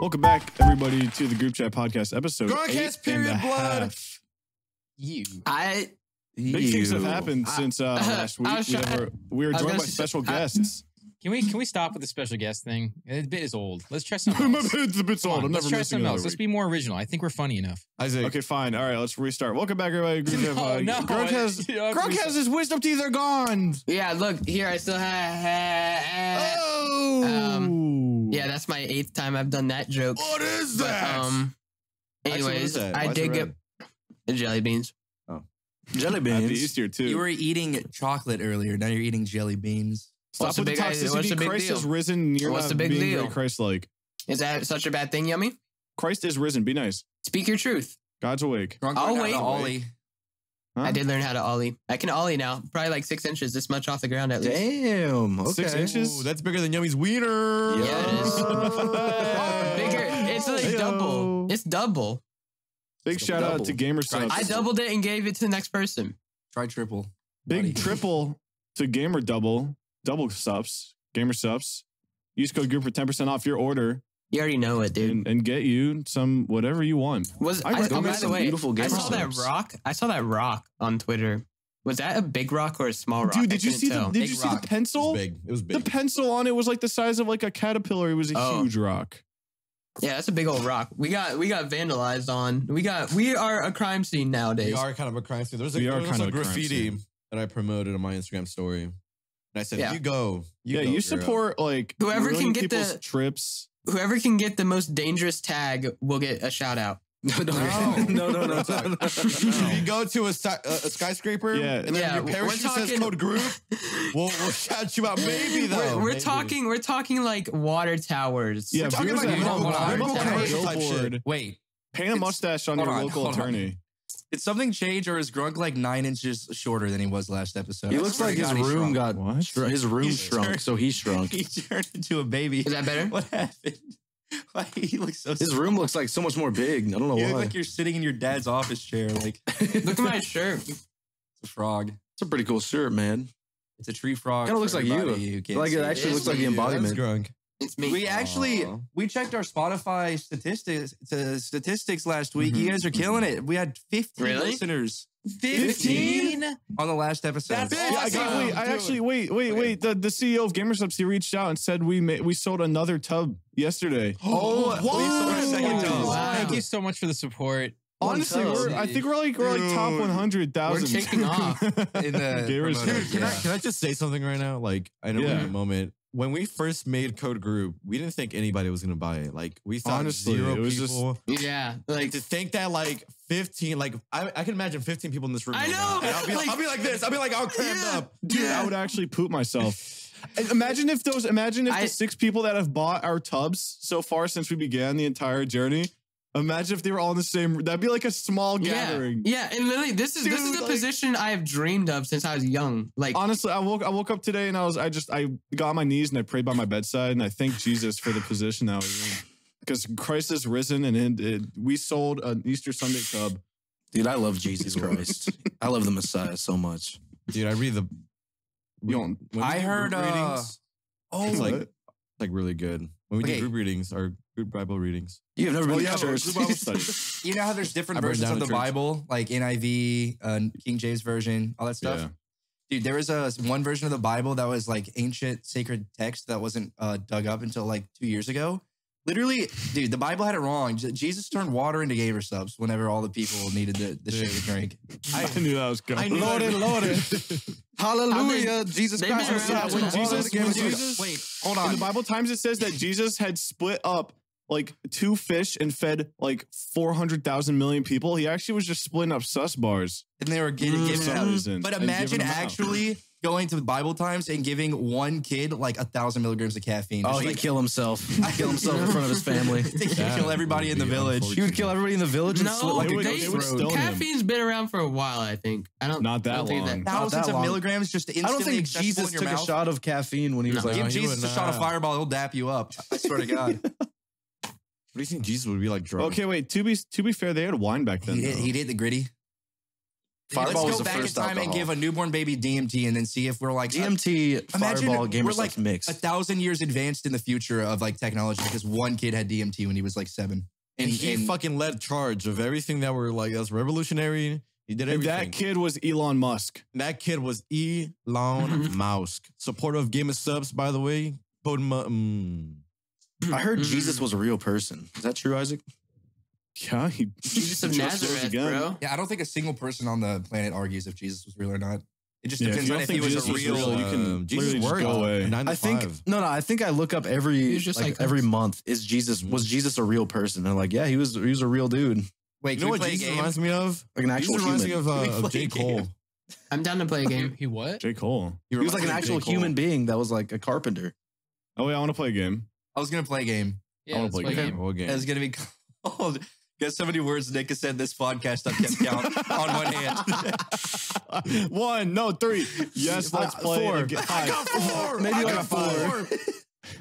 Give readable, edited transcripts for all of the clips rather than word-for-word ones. Welcome back, everybody, to the Group Chat Podcast episode. Gronkcast period blood. Half. Big things have happened since last week. We were joined by special guests. Can we stop with the special guest thing? The bit is old. Let's try something else. Let's try something else. Let's be more original. I think we're funny enough. Isaac. Okay, fine. All right, let's restart. Welcome back, everybody. Grunk has his wisdom teeth are gone. Yeah, look here. I still have. Yeah, that's my 8th time I've done that joke. What is that? But, anyways, I did get jelly beans. Oh, jelly beans. Happy Easter too. You were eating chocolate earlier. Now you're eating jelly beans. Stop with the toxicity. Christ has risen. What's the big deal? Christ-like. Is that such a bad thing, Yummy? Christ is risen. Be nice. Speak your truth. God's awake. Ollie. Huh? I did learn how to ollie. I can ollie now. Probably like 6 inches, this much off the ground at least. Damn. Okay. 6 inches? Ooh, that's bigger than Yummy's wiener. Yeah, it is. Bigger. It's like double. It's double. Big shout out to GAMERSUPPs. I doubled it and gave it to the next person. Try triple. Big triple to gamer double. Double subs, gamer subs. Use code group for 10% off your order. You already know it, dude. And get you some whatever you want. I saw that rock on Twitter. Was that a big rock or a small rock? Dude, did you see the pencil? It was big. The pencil on it was like the size of like a caterpillar. It was a huge rock. Yeah, that's a big old rock. We got vandalized on. We are a crime scene nowadays. We are kind of a crime scene. There was a graffiti that I promoted on my Instagram story. And I said, you support like whoever can get the trips. Whoever can get the most dangerous tag will get a shout out. No. If you go to a skyscraper and then your parachute says code group, we'll shout you out. Maybe though. We're talking like water towers. Yeah, we're talking like local commercial type shit. Wait, paint a mustache on your local attorney. Did something change, or is Grunk like 9 inches shorter than he was last episode? He looks like his room got his room shrunk, so he shrunk. He turned into a baby. Is that better? What happened? Why he looks so? His room looks like so much more big. I don't know why. You look like you're sitting in your dad's office chair. Like, look at my shirt. It's a frog. It's a pretty cool shirt, man. It's a tree frog. Kind of looks like you. Like it actually looks like the embodiment. Grunk. It's me. We actually we checked our Spotify statistics last week. You guys are killing it. We had 15 listeners. 15 on the last episode. That's awesome. Wait. The CEO of GamerSubs, he reached out and said we sold another tub yesterday. We sold our second tub. Wow. Thank you so much for the support. Honestly, I think we're like top 100,000. We're taking off in the gamers. Dude, can I just say something right now? Like I know in a moment. When we first made Code Group, we didn't think anybody was going to buy it. Like, we thought zero people. Yeah. Like, to think that, like, 15, like, I can imagine 15 people in this room. I know. I'll be like, I'll crammed up. Dude, I would actually poop myself. Imagine if the 6 people that have bought our tubs so far since we began the entire journey, imagine if they were all in the same room. That'd be like a small gathering. Yeah, and literally, this is the position I have dreamed of since I was young. Like, honestly, I woke up today and I got on my knees and I prayed by my bedside and I thanked Jesus for the position I was in because Christ is risen and we sold an Easter Sunday tub. Dude, I love Jesus Christ. I love the Messiah so much. Dude, I read the. I heard. It's like really good. When we do group readings, our group Bible readings. You've never been to church. Bible study. You know how there's different versions of the Bible, like NIV, King James Version, all that stuff? Yeah. Dude, there was one version of the Bible that was like ancient sacred text that wasn't dug up until like 2 years ago. Literally, dude, the Bible had it wrong. Jesus turned water into GamerSubs whenever all the people needed the shit to drink. I knew that was coming. Lord. Hallelujah. Jesus Christ was out. Wait, hold on. In the Bible times, it says that Jesus had split up like 2 fish and fed like 400,000 million people. He actually was just splitting up sus bars. And they were giving out. But imagine actually going to the Bible times and giving one kid like 1,000 milligrams of caffeine. Oh, he'd kill himself. He'd kill himself in front of his family. He'd kill everybody in the village. He would kill everybody in the village and slit like a throat. Caffeine's been around for a while, I think. Not that long. Thousands of milligrams just instantly. I don't think Jesus took a shot of caffeine when he was like, give Jesus a shot of Fireball, he'll dap you up. I swear to God. What do you think Jesus would be like drunk? Okay, wait. To be fair, they had wine back then. He'd hit the gritty. Fireball was the first alcohol. Let's go back in time and give a newborn baby DMT and then see if we're like... DMT, Fireball, GamerSupps like mix. 1,000 years advanced in the future of like technology because one kid had DMT when he was like 7. And he fucking led charge of everything that were like, that's revolutionary. He did everything. And that kid was Elon Musk. That kid was Elon Musk. Supporter of GamerSupps, by the way. I heard Jesus was a real person. Is that true, Isaac? Yeah, Jesus of Nazareth, bro. Yeah, I don't think a single person on the planet argues if Jesus was real or not. It just depends on if he was a real. You can Jesus work away. I think I think I look up every every month. Is Jesus was Jesus a real person? They're like, yeah, he was a real dude. Wait, you know what Jesus reminds me of? Like an actual human. He reminds me of J. Cole. I'm down to play a game. He what? J. Cole. He was like an actual human being that was like a carpenter. Oh yeah, I want to play a game. I was gonna play a game. Yeah, I want to play a game. What game? It's gonna be called. Guess how many words Nick has said this podcast? I've kept count on one hand. 1, no, 3. Yes, let's play. 4. I got 4. Maybe I got 4.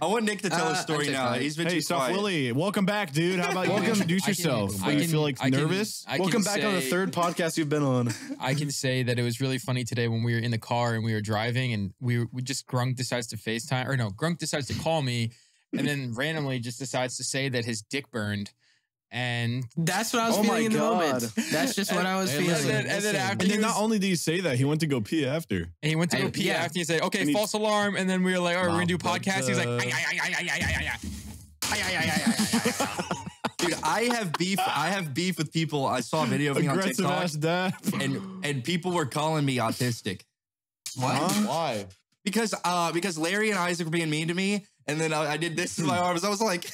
I want Nick to tell his story now. He's been too quiet. Softwilly, welcome back, dude. How about you introduce yourself? Do you feel like nervous? Welcome back on the 3rd podcast you've been on. I can say that it was really funny today when we were in the car and we were driving and we just Grunk decides to FaceTime or no, Grunk decides to call me and then randomly just decides to say that his dick burned. And that's what I was feeling in the moment. That's just what I was feeling. And then not only did he say that, he went to go pee after. And he went to go pee after. He said, okay, false alarm. And then we were like, all right, we're going to do podcasts. He's like, dude, I have beef with people. I saw a video of me on TikTok. And people were calling me autistic. Why? Why? Because Larry and Isaac were being mean to me. And then I did this with my arms. I was like...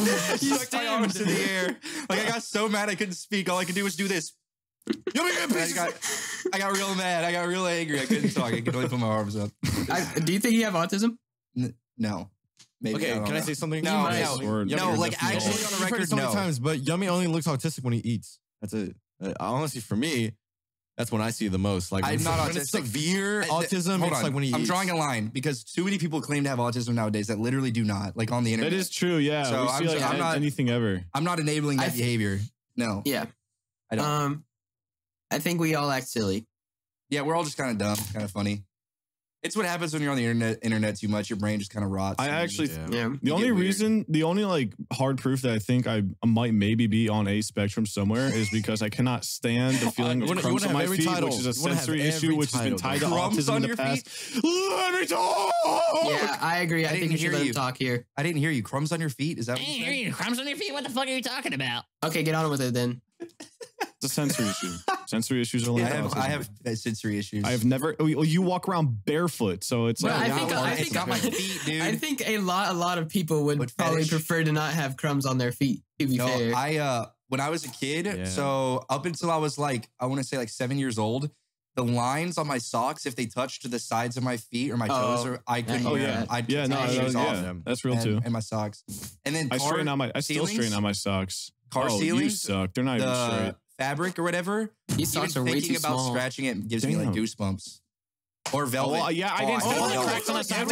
You stuck my arms in the air. Like I got so mad I couldn't speak. All I could do was do this. I got real mad. I got real angry. I couldn't talk. I could only put my arms up. Do you think you have autism? No. Maybe. Okay, can I say something? No, like actually on the record, so many times, but Yummy only looks autistic when he eats. That's it. Honestly, for me, that's when I see the most. Like I'm not autistic. Severe autism. Hold on. Like when he eats. I'm drawing a line because too many people claim to have autism nowadays that literally do not. Like on the internet. That is true. Yeah. So we see like I'm not anything ever. I'm not enabling that behavior. No. Yeah. I don't. I think we all act silly. Yeah, we're all just kind of dumb, kind of funny. It's what happens when you're on the internet too much. Your brain just kind of rots. I actually, the only like hard proof that I think I might maybe be on a spectrum somewhere is because I cannot stand the feeling of crumbs on my feet, which is a sensory issue, which has been tied to autism in the past. Let me talk. Yeah, I agree. I think you should let him talk here. I didn't hear you. Crumbs on your feet? Is that what you said? Crumbs on your feet? What the fuck are you talking about? Okay, get on with it then. It's a sensory issue. Sensory issues are like I have sensory issues. I have never. Well, you walk around barefoot, so it's like I think got my feet, dude. I think a lot of people would probably prefer to not have crumbs on their feet. To be fair, when I was a kid, so up until I was like I want to say like 7 years old, the lines on my socks if they touched the sides of my feet or my toes, or I couldn't. That's real too. And my socks, and then I still straighten out my socks. Car ceilings suck. They're not even straight. Fabric or whatever. These socks are way too small. Thinking about scratching it gives me like goosebumps. Or velvet. I didn't say.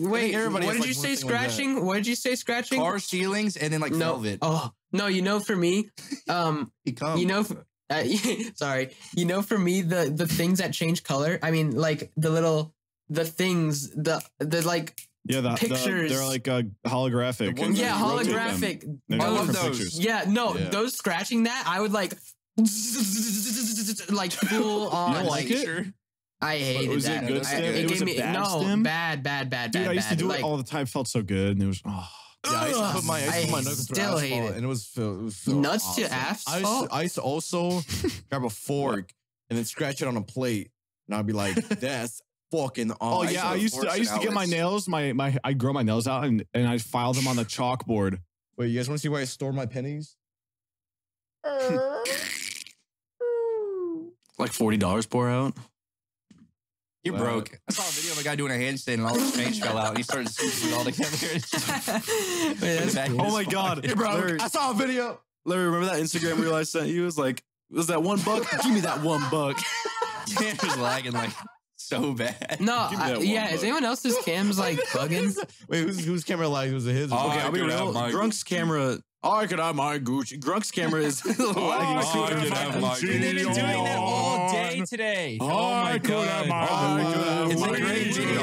Wait, what did you say? Scratching? What did you say? Scratching? Car ceilings and then like velvet. Oh no! You know, for me, for me, the things that change color. I mean, like the things. Yeah, pictures. They're like holographic. Holographic. I love those. Pictures. Yeah, those scratching that, I would like, full on. You like it? I hated that. Was it good stem? It gave me, bad stem? Dude, I used to do it all the time. Felt so good. And it was, Yeah, I used to put my nuts still hate it. And it was so nuts awesome. To asphalt? I used to also grab a fork and then scratch it on a plate. And I'd be like, that's fucking awesome. Oh yeah, I used to get my nails, I grow my nails out and I file them on the chalkboard. Wait, you guys want to see where I store my pennies? Like $40 pour out. You're broke. I saw a video of a guy doing a handstand and all his change fell out. And he started scooping it all together. Oh my god, you're broke. Larry, I saw a video. Larry, remember that Instagram reel I sent you? It was like, was that $1? Give me that $1. It was lagging like. So bad. No, is anyone else's cams like bugging? Wait, whose camera lagged? Was it his? Okay, I'll be real. Drunk's camera I could have my Gucci. Grunk's camera is. We've been doing that all day today. Oh my god! It's a great video.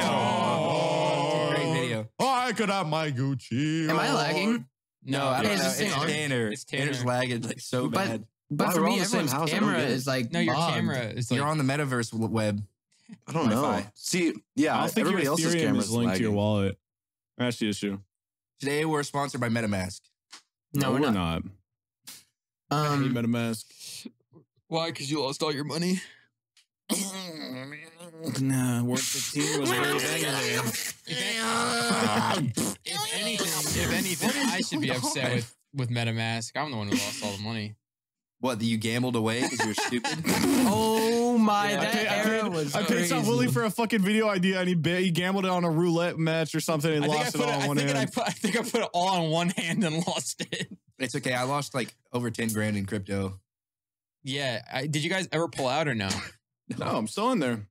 I could have my Gucci. Am I lagging? No, I don't know. It's Tanner. Tanner's lagging like so bad. But for me, everyone's camera is like. No, your camera is like. You're on the metaverse web. I don't know. See, yeah, I think everybody else's camera is linked to your wallet. That's the issue. Today we're sponsored by MetaMask. No, we're not. MetaMask. Why? Because you lost all your money? Nah, work for two was very negative. If anything, I should be upset with MetaMask. I'm the one who lost all the money. What, you gambled away because you were stupid? Oh my, yeah, that era was crazy. I paid Softwilly for a fucking video idea and he gambled it on a roulette match or something and lost it all on one hand. I think I put it all on one hand and lost it. It's okay. I lost like over 10 grand in crypto. Yeah. Did you guys ever pull out or no? No, I'm still in there.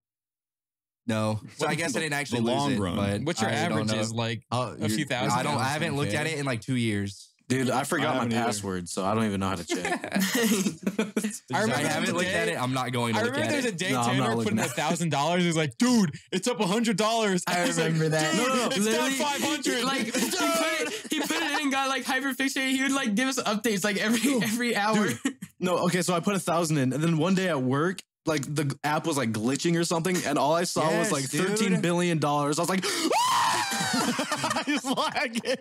No. So I guess I didn't actually lose it. But what's your averages? Like a few thousand? I haven't looked at it in like 2 years. Dude, I forgot my password, so I don't even know how to check. I haven't looked at it. I'm not going to look at it. I remember there's a day Tanner put in $1,000. He's like, dude, it's up $100. I remember that. No, it's down 500. Like, he put it in and got like hyperfixated. He would like give us updates like every hour. No, okay, so I put 1,000 in, and then one day at work, like the app was like glitching or something, and all I saw was like $13 billion. I was like, he's lagging.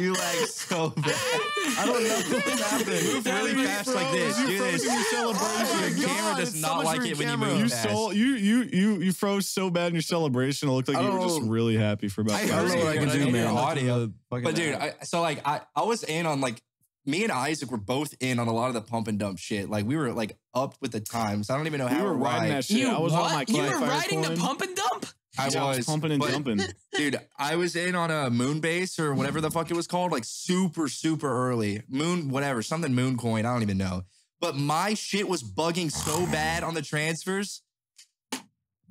You lag so bad. I don't know what happened. Move really fast like this. Do this. Your camera does not like it when you move fast. You froze so bad in your celebration. It looked like you were just really happy for about 5 minutes. I don't know what I can do, man. Audio, but dude, so like I was in on like. Me and Isaac were both in on a lot of the pump and dump shit. Like we were like up with the times. I don't even know how we were riding that shit. I was on my client. You were riding the pump and dump? I was pumping and dumping. Dude, I was in on a moon base or whatever the fuck it was called, like super early. Moon, whatever, something moon coin. I don't even know. But my shit was bugging so bad on the transfers.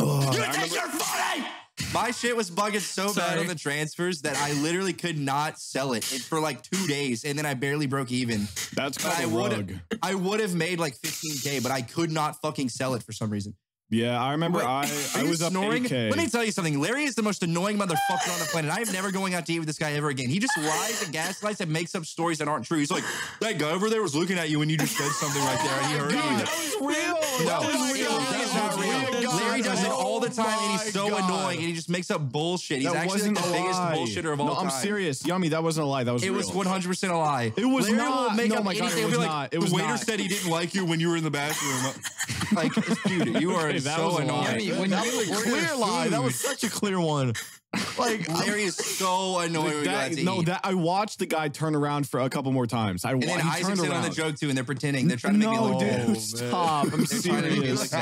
You take your money! My shit was bugging so bad on the transfers that I literally could not sell it for like 2 days, and then I barely broke even. That's called a rug. I would have made like 15K, but I could not fucking sell it for some reason. Yeah, I remember I was up 8K. Let me tell you something. Larry is the most annoying motherfucker on the planet. I am never going out to eat with this guy ever again. He just lies and gaslights and makes up stories that aren't true. He's like, that guy over there was looking at you when you just said something right there. And he heard you. That was real. No, that was not real. Larry does it all the time, and he's so annoying, and he just makes up bullshit. He's actually the biggest bullshitter of all time. No, I'm serious. Yummy, that wasn't a lie. That was real. It was 100% a lie. It was not. No, my God, it was not. The waiter said he didn't like you when you were in the bathroom. Like, dude, you are... That was annoying. That was a clear lie. That was such a clear one. Like Larry is so annoying. I watched the guy turn around for a couple more times. And then Isaac's in on the joke too, and they're pretending they're trying to make me look. No, dude, stop! I'm serious.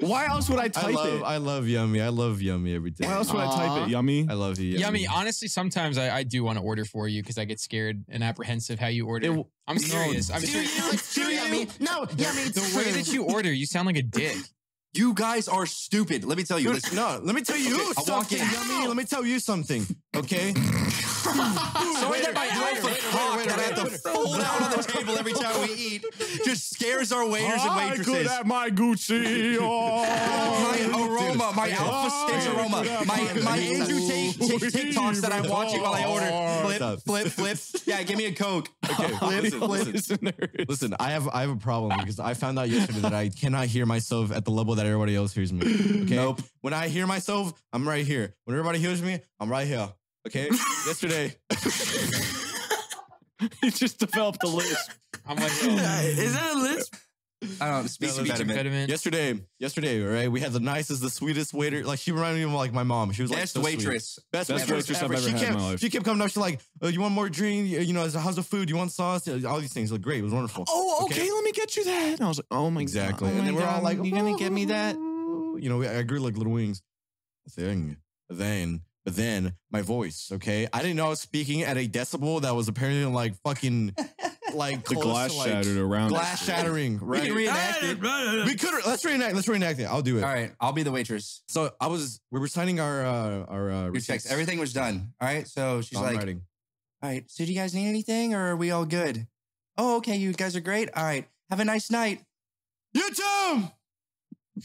Why else would I type it? I love Yummy. I love Yummy every day. Why else would I type it, Yummy? I love you, Yummy. Honestly, sometimes I do want to order for you because I get scared and apprehensive how you order. I'm serious. I'm serious. Yummy. No, Yummy. The way that you order, you sound like a dick. You guys are stupid. Let me tell you. No, let me tell you something, Yummy. Let me tell you something, okay? so wait, I have to fall down on the table every time we eat. Just scares our waiters and waitresses. I could have my Gucci. My aroma, my alpha stitch aroma, my Andrew Tate TikToks that I'm watching while I order. Flip, flip, flip. Yeah, give me a Coke. Okay, listen, I have a problem because I found out yesterday that I cannot hear myself at the level that everybody else hears me. Okay. Nope. When I hear myself, I'm right here. When everybody hears me, I'm right here. Okay. Yesterday, he just developed a lisp. I'm like, is that a lisp? I don't know. Speech impediment. Yesterday, right? We had the nicest, the sweetest waiter. Like she reminded me of like my mom. She was best like so waitress. Best waitress I've ever had in my life. She kept coming up. She's like, oh, you want more drink? You know, how's the food? You want sauce? All these things. Like great. It was wonderful. Oh, okay. Let me get you that. And I was like, oh my god. And then we're all like, you gonna get me that? You know, I grew like little wings. But then my voice, okay? I didn't know I was speaking at a decibel that was apparently like fucking like the glass like shattered around. Glass shattering, right? We can reenact it. Let's reenact it. I'll do it. All right, I'll be the waitress. So we were signing our receipts. Everything was done. All right, so she's like, All right. So do you guys need anything or are we all good? Oh, okay. You guys are great. All right. Have a nice night. You too.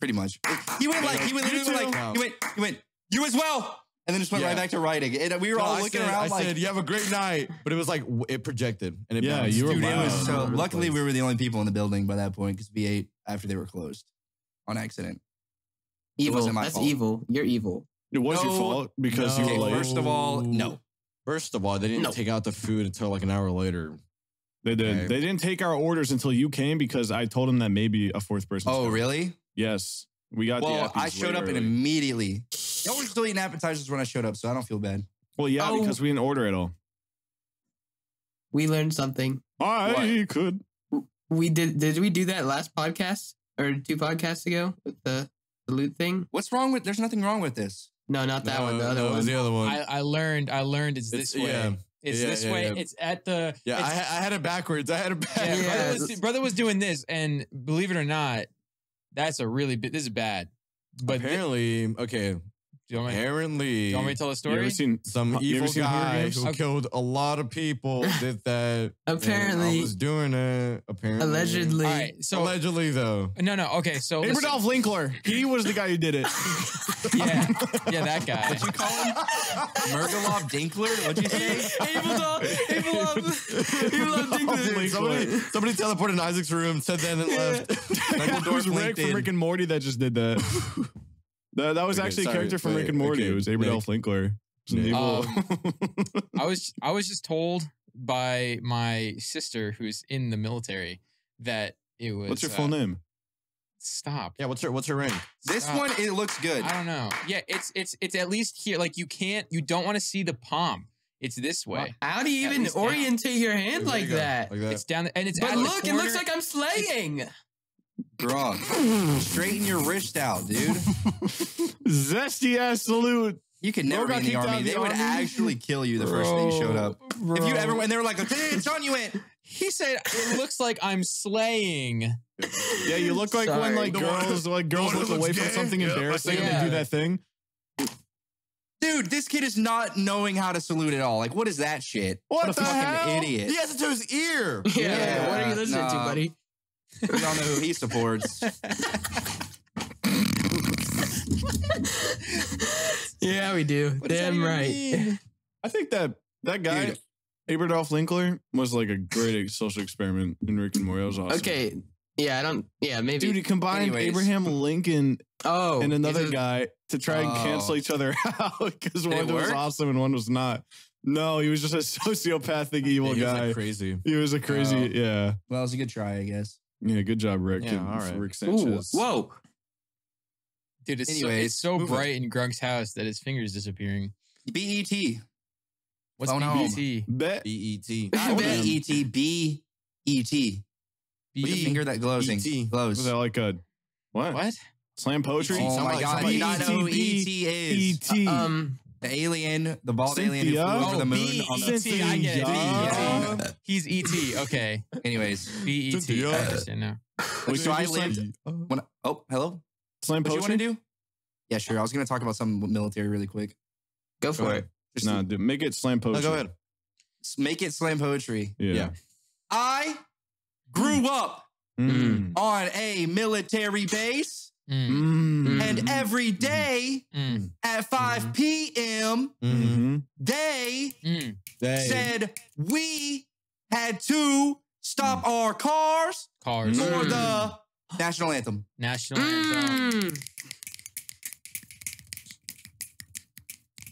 Pretty much. He went, you as well. And then just went right back to writing. And we were all looking around, I said, you have a great night. But it was like, it projected. And it bounced. You were luckily, we were the only people in the building by that point because we ate after they were closed on accident. Evil. It wasn't my fault. That's evil. You're evil. It was your fault because you were late. First of all, First of all, they didn't take out the food until like an hour later. They did. Okay. They didn't take our orders until you came because I told them that maybe a fourth person. Oh, really? Yes. We got the I showed up and immediately. No one's still eating appetizers when I showed up, so I don't feel bad. Well, yeah, because we didn't order at all. We learned something. We did. Did we do that last podcast or two podcasts ago with the loot thing? What's wrong with? There's nothing wrong with this. No, not that one. The other one. The other one. I learned. It's this way. Yeah. It's this way. Yeah. It's at the. Yeah, I had it backwards. Yeah. Brother was doing this, and believe it or not, that's a really bit. This is bad. But apparently, do you want me to tell a story? You ever seen some evil guy who killed a lot of people? Did that? Apparently, I was doing it. Apparently, allegedly. All right, so allegedly, though. No. Okay, so Adolf Linkler. He was the guy who did it. yeah, that guy. What'd you call him? Murgalov Dinkler? What'd you say? Abelov Dinkler. Somebody teleported in Isaac's room, said that, and then left. Michael was Rick from Rick and Morty that just did that. That was actually a character from Rick and Morty. It was Aberdolf Linkler. I was just told by my sister, who's in the military, that it was. What's your full name? Stop. Yeah. What's her rank? This one, it looks good. I don't know. Yeah. It's at least here. Like you don't want to see the palm. It's this way. How do you even orientate your hand like that? It's down. And it's. But look, it looks like I'm slaying. Grog, straighten your wrist out, dude. Zesty ass salute. You could never be in the army. They would actually kill you the first day you showed up. Bro. If you ever went, they were like, hey, John, you went. He said, it looks like I'm slaying. Yeah, you look like when girls look away from something embarrassing and they do that thing. Dude, this kid is not knowing how to salute at all. Like, what is that shit? What the hell? Idiot. He has it to his ear. Yeah, what are you listening to, buddy? We all know who he supports. Yeah, we do. What damn right. Mean? I think that guy, Aberdolf Linkler, was like a great social experiment in Rick and Morty. That was awesome. Okay. Yeah, I don't. Yeah, maybe. Dude, he combined Abraham Lincoln and another guy to try and cancel each other out because one was awesome and one was not. No, he was just a sociopathic evil guy. He was crazy. He was a crazy. Yeah. Well, it was a good try, I guess. Yeah, good job, Rick. Yeah, all right. Rick Sanchez. Ooh, whoa. Dude, it's so bright in Grunk's house that his finger's disappearing. B-E-T. What's B-E-T? B-E-T. B-E-T. B-E-T. The finger that glows. Glows. Was that like a... What? Slam poetry? Oh my God, I did not know who E-T is. E-T. The alien, the bald alien who flew over the moon. E.T. I get it. He's E.T. Okay. Anyways, B.E.T. I understand now. So I lived... Oh, hello? Slam poetry? What do you want to do? Yeah, sure. I was going to talk about some military really quick. Go for it. No, dude, make it slam poetry. No, go ahead. Make it slam poetry. Yeah. I grew up on a military base. And every day at 5 p.m., they said we had to stop our cars for the national anthem.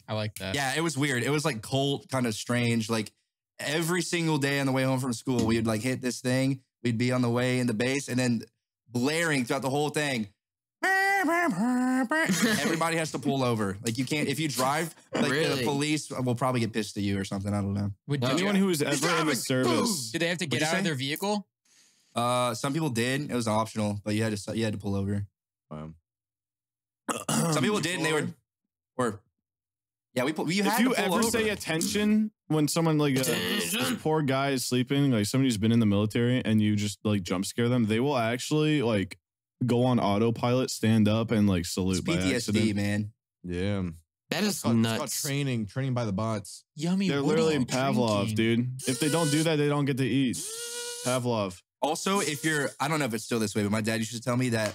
I like that. Yeah, it was weird. It was like cold, kind of strange. Like every single day on the way home from school, we'd like hit this thing. We'd be on the way in the base and then blaring throughout the whole thing. Everybody has to pull over. Like you can't if you drive. Like the police will probably get pissed at you or something. I don't know. Would anyone who was ever in the service? Did they have to get out of their vehicle? Some people did. It was optional, but you had to pull over. Some people did, and they were we pulled. If you ever say attention when someone like this poor guy is sleeping, like somebody who's been in the military, and you just like jump scare them, they will actually like. Go on autopilot, stand up, and like salute. It's PTSD, by accident. Man. Yeah. That is nuts. It's called training, training by the bots. Yummy. They're literally in Pavlov, dude. If they don't do that, they don't get to eat. Pavlov. Also, if you're, I don't know if it's still this way, but my dad used to tell me that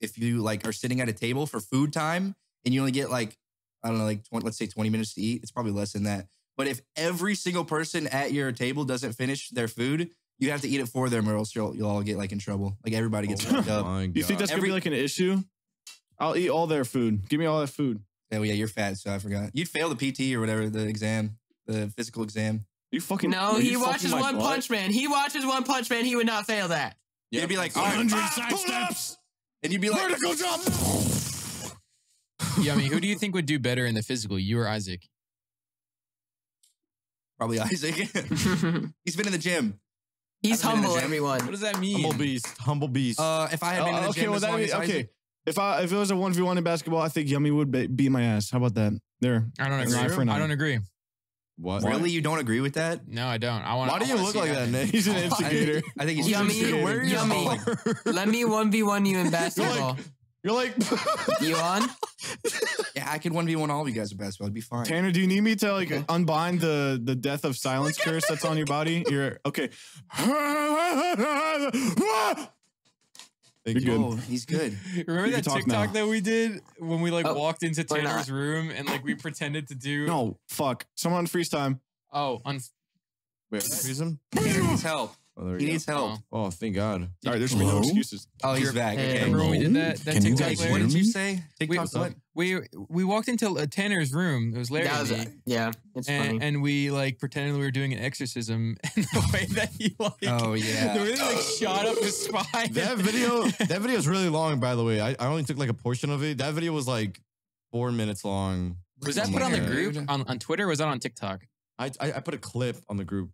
if you like are sitting at a table for food time and you only get like, I don't know, like 20, let's say 20 minutes to eat, it's probably less than that. But if every single person at your table doesn't finish their food, you have to eat it for them or else you'll all get like in trouble. Like everybody gets fucked up. You think that's gonna be like an issue? I'll eat all their food. Give me all that food. Oh yeah, you're fat, so I forgot. You'd fail the PT or whatever, the exam, the physical exam. You fucking no, he watches One Punch Man. He watches One Punch Man. He would not fail that. You'd be like 100 side steps, and you'd be like vertical jump. Yeah, I mean, who do you think would do better in the physical, you or Isaac? Probably Isaac. He's been in the gym. He's humble. Everyone. What does that mean? Humble beast. Humble beast. If I had been in the gym, okay. If it was a 1v1 in basketball, I think Yummy would beat my ass. How about that? There. I don't agree. I don't agree. What? Really, you don't agree with that? No, I don't. I want. Why do you look like that, Nick? He's an instigator. I think he's Yummy. Let me 1v1 you in basketball. You're like, you on? Yeah, I could 1v1 all of you guys in basketball. It'd be fine. Tanner, do you need me to like unbind the death of silence curse that's on your body? You're okay. You're good. Oh, he's good. Remember that TikTok that we did when we like walked into Tanner's room and like we pretended to do? No, fuck. Someone freeze time. Oh, wait, freeze him? He needs help. Oh, he needs help. Oh, thank God. All right, there's no excuses. Oh, you're back. Hey, okay. Remember when we did that TikTok? What did you say? TikTok what? We walked into Tanner's room. It was Larry. Yeah, it's funny. And we like pretended we were doing an exorcism, and the way that he like, oh yeah, the way that like shot up his spine. That video is really long, by the way. I only took like a portion of it. That video was like 4 minutes long. Was that put on the group on Twitter? Or was that on TikTok? I put a clip on the group.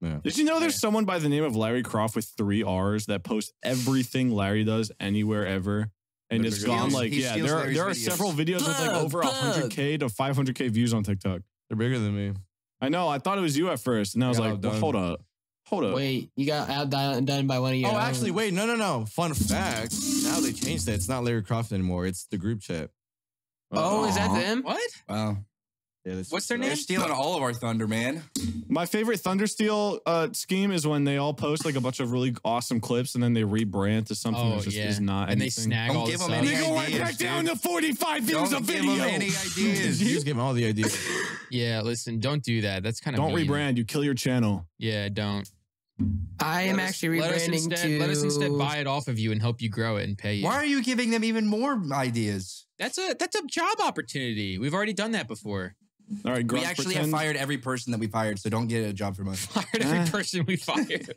Yeah. Did you know there's someone by the name of Larry Croft with 3 R's that posts everything Larry does anywhere ever? And it's gone like, yeah, there are several videos with like over 100K to 500K views on TikTok. They're bigger than me. I know. I thought it was you at first. And I was like, well, hold up. Wait, you got outdone by one of your own. Actually, wait. No. Fun fact. Now they changed that. It's not Larry Croft anymore. It's the group chat. Oh, is that them? What? Wow. Yeah, what's their name? They're stealing all of our thunder, man. My favorite thunder steal scheme is when they all post like a bunch of really awesome clips and then they rebrand to something that just is not anything. And they snag all the stuff. They go right back down to 45 views of video. Don't give them any ideas. You just give them all the ideas. Yeah, listen, don't do that. That's kind of mean. Rebrand. You kill your channel. Yeah, don't. I am actually rebranding to... Let us instead buy it off of you and help you grow it and pay you. Why are you giving them even more ideas? That's a job opportunity. We've already done that before. All right, we actually have fired every person that we fired, so don't get a job from us. Fired every person we fired.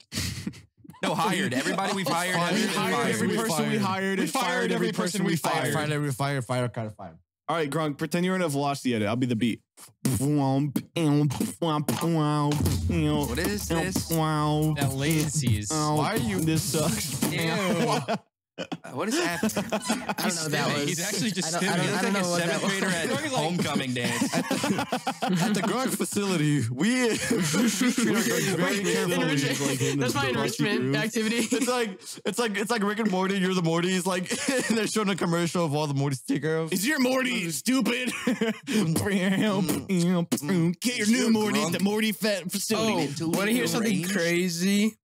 No, hired. Everybody we fired. Hired every person we hired. We fired every person we fired. Fired every fire. All right, Grunk, pretend you're in a velocity edit. I'll be the beat. What is this? That latency is... Why are you... This sucks. Ew. What is that? I don't know. That was. He's actually just sitting like a seventh grader at homecoming dance at the Grunk facility. We very carefully. That's my enrichment activity. It's like Rick and Morty. You're the Mortys. Like they're showing a commercial of all the Mortys to take care of. Is your Morty stupid? Get your new Morty at the Morty facility. Oh, want to hear something crazy?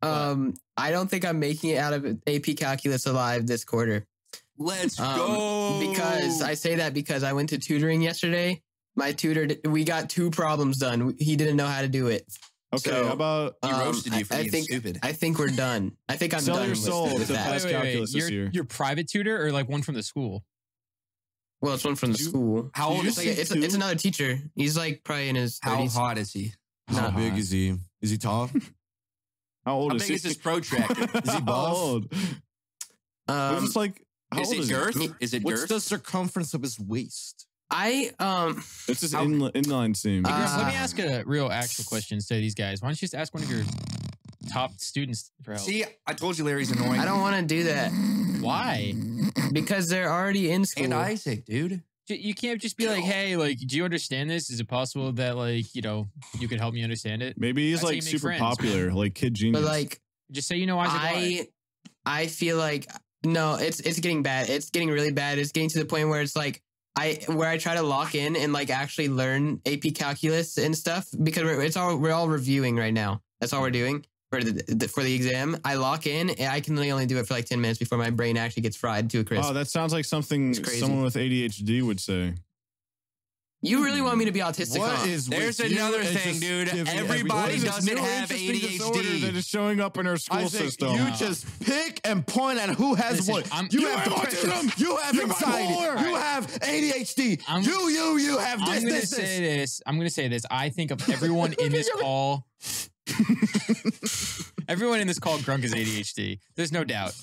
I don't think I'm making it out of AP Calculus alive this quarter. Let's go. Because I say that because I went to tutoring yesterday. My tutor, we got 2 problems done. He didn't know how to do it. Okay, so, how about he roasted you for being stupid? I think we're done. I think I'm done with that. Wait, your private tutor or like one from the school? Well, it's one from the school. How old is he? It's another teacher. He's like probably in his 30s. How hot is he? How big is he? Is he tall? How old is this protractor? Is he bald? Is it girth? Is it girth? What's the circumference of his waist? It's just inline seam. Let me ask a real actual question to these guys. Why don't you just ask one of your top students for help? See, I told you Larry's annoying. I don't want to do that. Why? Because they're already in school. And Isaac, dude. You can't just be like, hey, like, do you understand this? Is it possible that, like, you know, you could help me understand it? Maybe he's like super popular, like kid genius. But like, just say, you know, I feel like, no, it's getting bad. It's getting really bad. It's getting to the point where it's like, where I try to lock in and like actually learn AP calculus and stuff, because we're all reviewing right now. That's all we're doing for the exam. I lock in and I can only do it for like 10 minutes before my brain actually gets fried to a crisp. Oh, that sounds like something someone with ADHD would say. You really want me to be autistic? There's another thing, dude. Everybody doesn't have ADHD. That is showing up in our school system. You just pick and point at who has what. You have autism. You have anxiety. You have ADHD. You have this. I'm gonna say this. I think of everyone in this call. Everyone in this call, Grunk is ADHD. There's no doubt.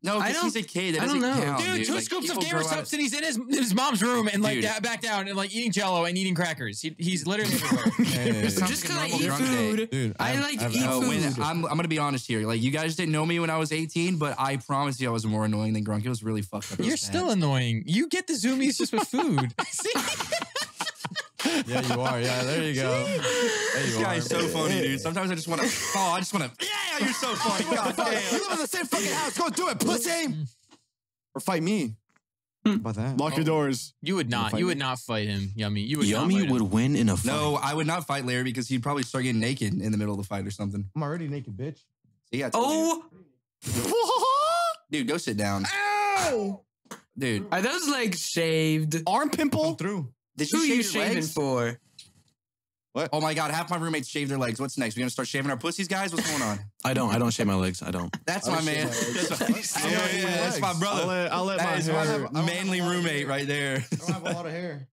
No, because he's a kid. I don't know. Count, dude, two scoops of GAMERSUPPs and he's in his mom's room and like back down and like eating Jello and eating crackers. He's literally just because I eat food. Dude, I like eat food. I'm going to be honest here. Like, you guys didn't know me when I was 18, but I promise you I was more annoying than Grunk. It was really fucked up. You're still annoying. You get the zoomies just with food. See? Yeah, you are. Yeah, there you go. This guy is so funny, dude. Sometimes I just want to. Oh, I just want to. Yeah, you're so funny. God damn. You live in the same fucking house. Go do it, pussy. Or fight me. About that. Lock your doors. You would not. You would not fight him, Yummy. You would. Yummy would win in a fight. No, I would not fight Larry because he'd probably start getting naked in the middle of the fight or something. I'm already naked, bitch. See, oh. Dude, go sit down. Ow. Dude, are those legs shaved? Arm pimple. Through. Who are you shaving for? What? Oh my god, half my roommates shave their legs. What's next? We're gonna start shaving our pussies, guys? What's going on? I don't shave my legs. I don't. That's my man. That's my brother. I'll let my hair. Manly roommate right there. I don't have a lot of hair.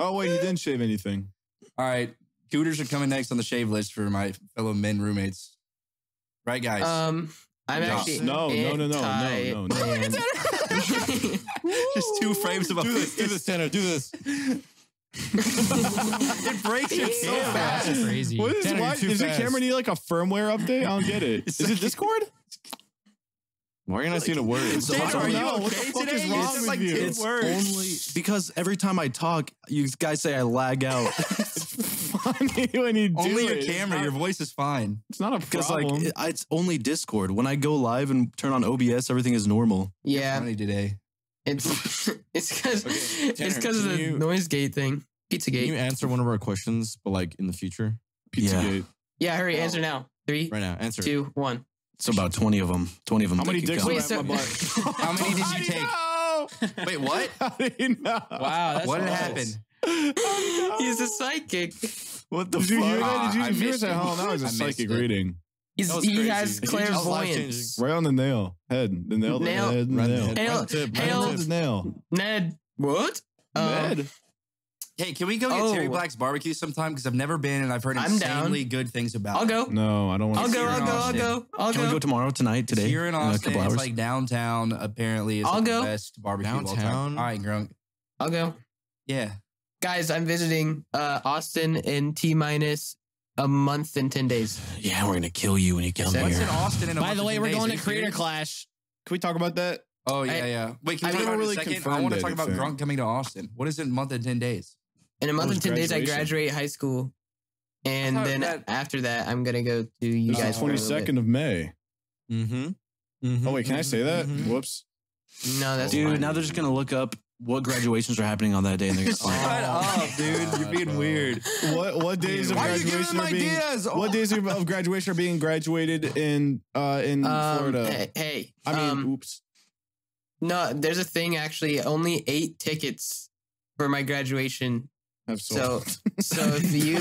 Oh wait, he didn't shave anything. All right, cooters are coming next on the shave list for my fellow men roommates. Right, guys? I'm actually no. Look at that. Just two frames of a fist. Do this, Tanner. Do this. It breaks it so fast. That's crazy. What is Tanner, why, does your camera need like a firmware update? I don't get it. Is it Discord? Why are you not seeing a word? Are you okay? What the fuck is wrong with you? It's only because every time I talk, you guys say I lag out. It's funny when you do only your camera, your voice is fine. It's not a problem. Because like, it's only Discord. When I go live and turn on OBS, everything is normal. Yeah. Funny today. It's because of the noise gate thing. Pizzagate. Can you answer one of our questions, but like in the future? Pizzagate. Yeah, hurry. Answer now. 3. Right now. Answer. 2, 1. So about 20 of them. 20 of them. How many dicks were at my butt? How many did you take? Wait, what? How do you know? Wow, that's what happened? He's a psychic. What the fuck? Did you hear that? Did you hear that? Oh, that was a psychic reading. He has clairvoyance. Right on the nail. Head. The nail. Nail. Ned. What? Ned. Hey, can we go get Terry Black's barbecue sometime? Because I've never been, and I've heard insanely good things about it. I'll go. No, I don't want to go. I'll go. Can we go tomorrow, tonight, today? It's here in Austin, it's like downtown, apparently. I'll go. The best barbecue downtown. All right, Grunk. I'll go. Yeah. Guys, I'm visiting Austin in T-minus a month and 10 days. Yeah, we're going to kill you when you come here. What's in Austin in a month? By the way, we're going to Creator Clash. Can we talk about that? Oh, yeah, yeah. Wait, can we talk about it in a second? I want to talk about Grunk coming to Austin. What is it in a month and 10 days? In a month and 10 days, I graduate high school. And then after that, I'm going to go to you guys. 22nd of May. Oh, wait, can I say that? Whoops. No, that's fine. Dude, now they're just going to look up what graduations are happening on that day. And they're going to shut up, dude. You're being weird. What days of graduation are being... What days of graduation are being graduated in Florida? Hey. I mean, oops. No, there's a thing, actually. Only 8 tickets for my graduation. So if you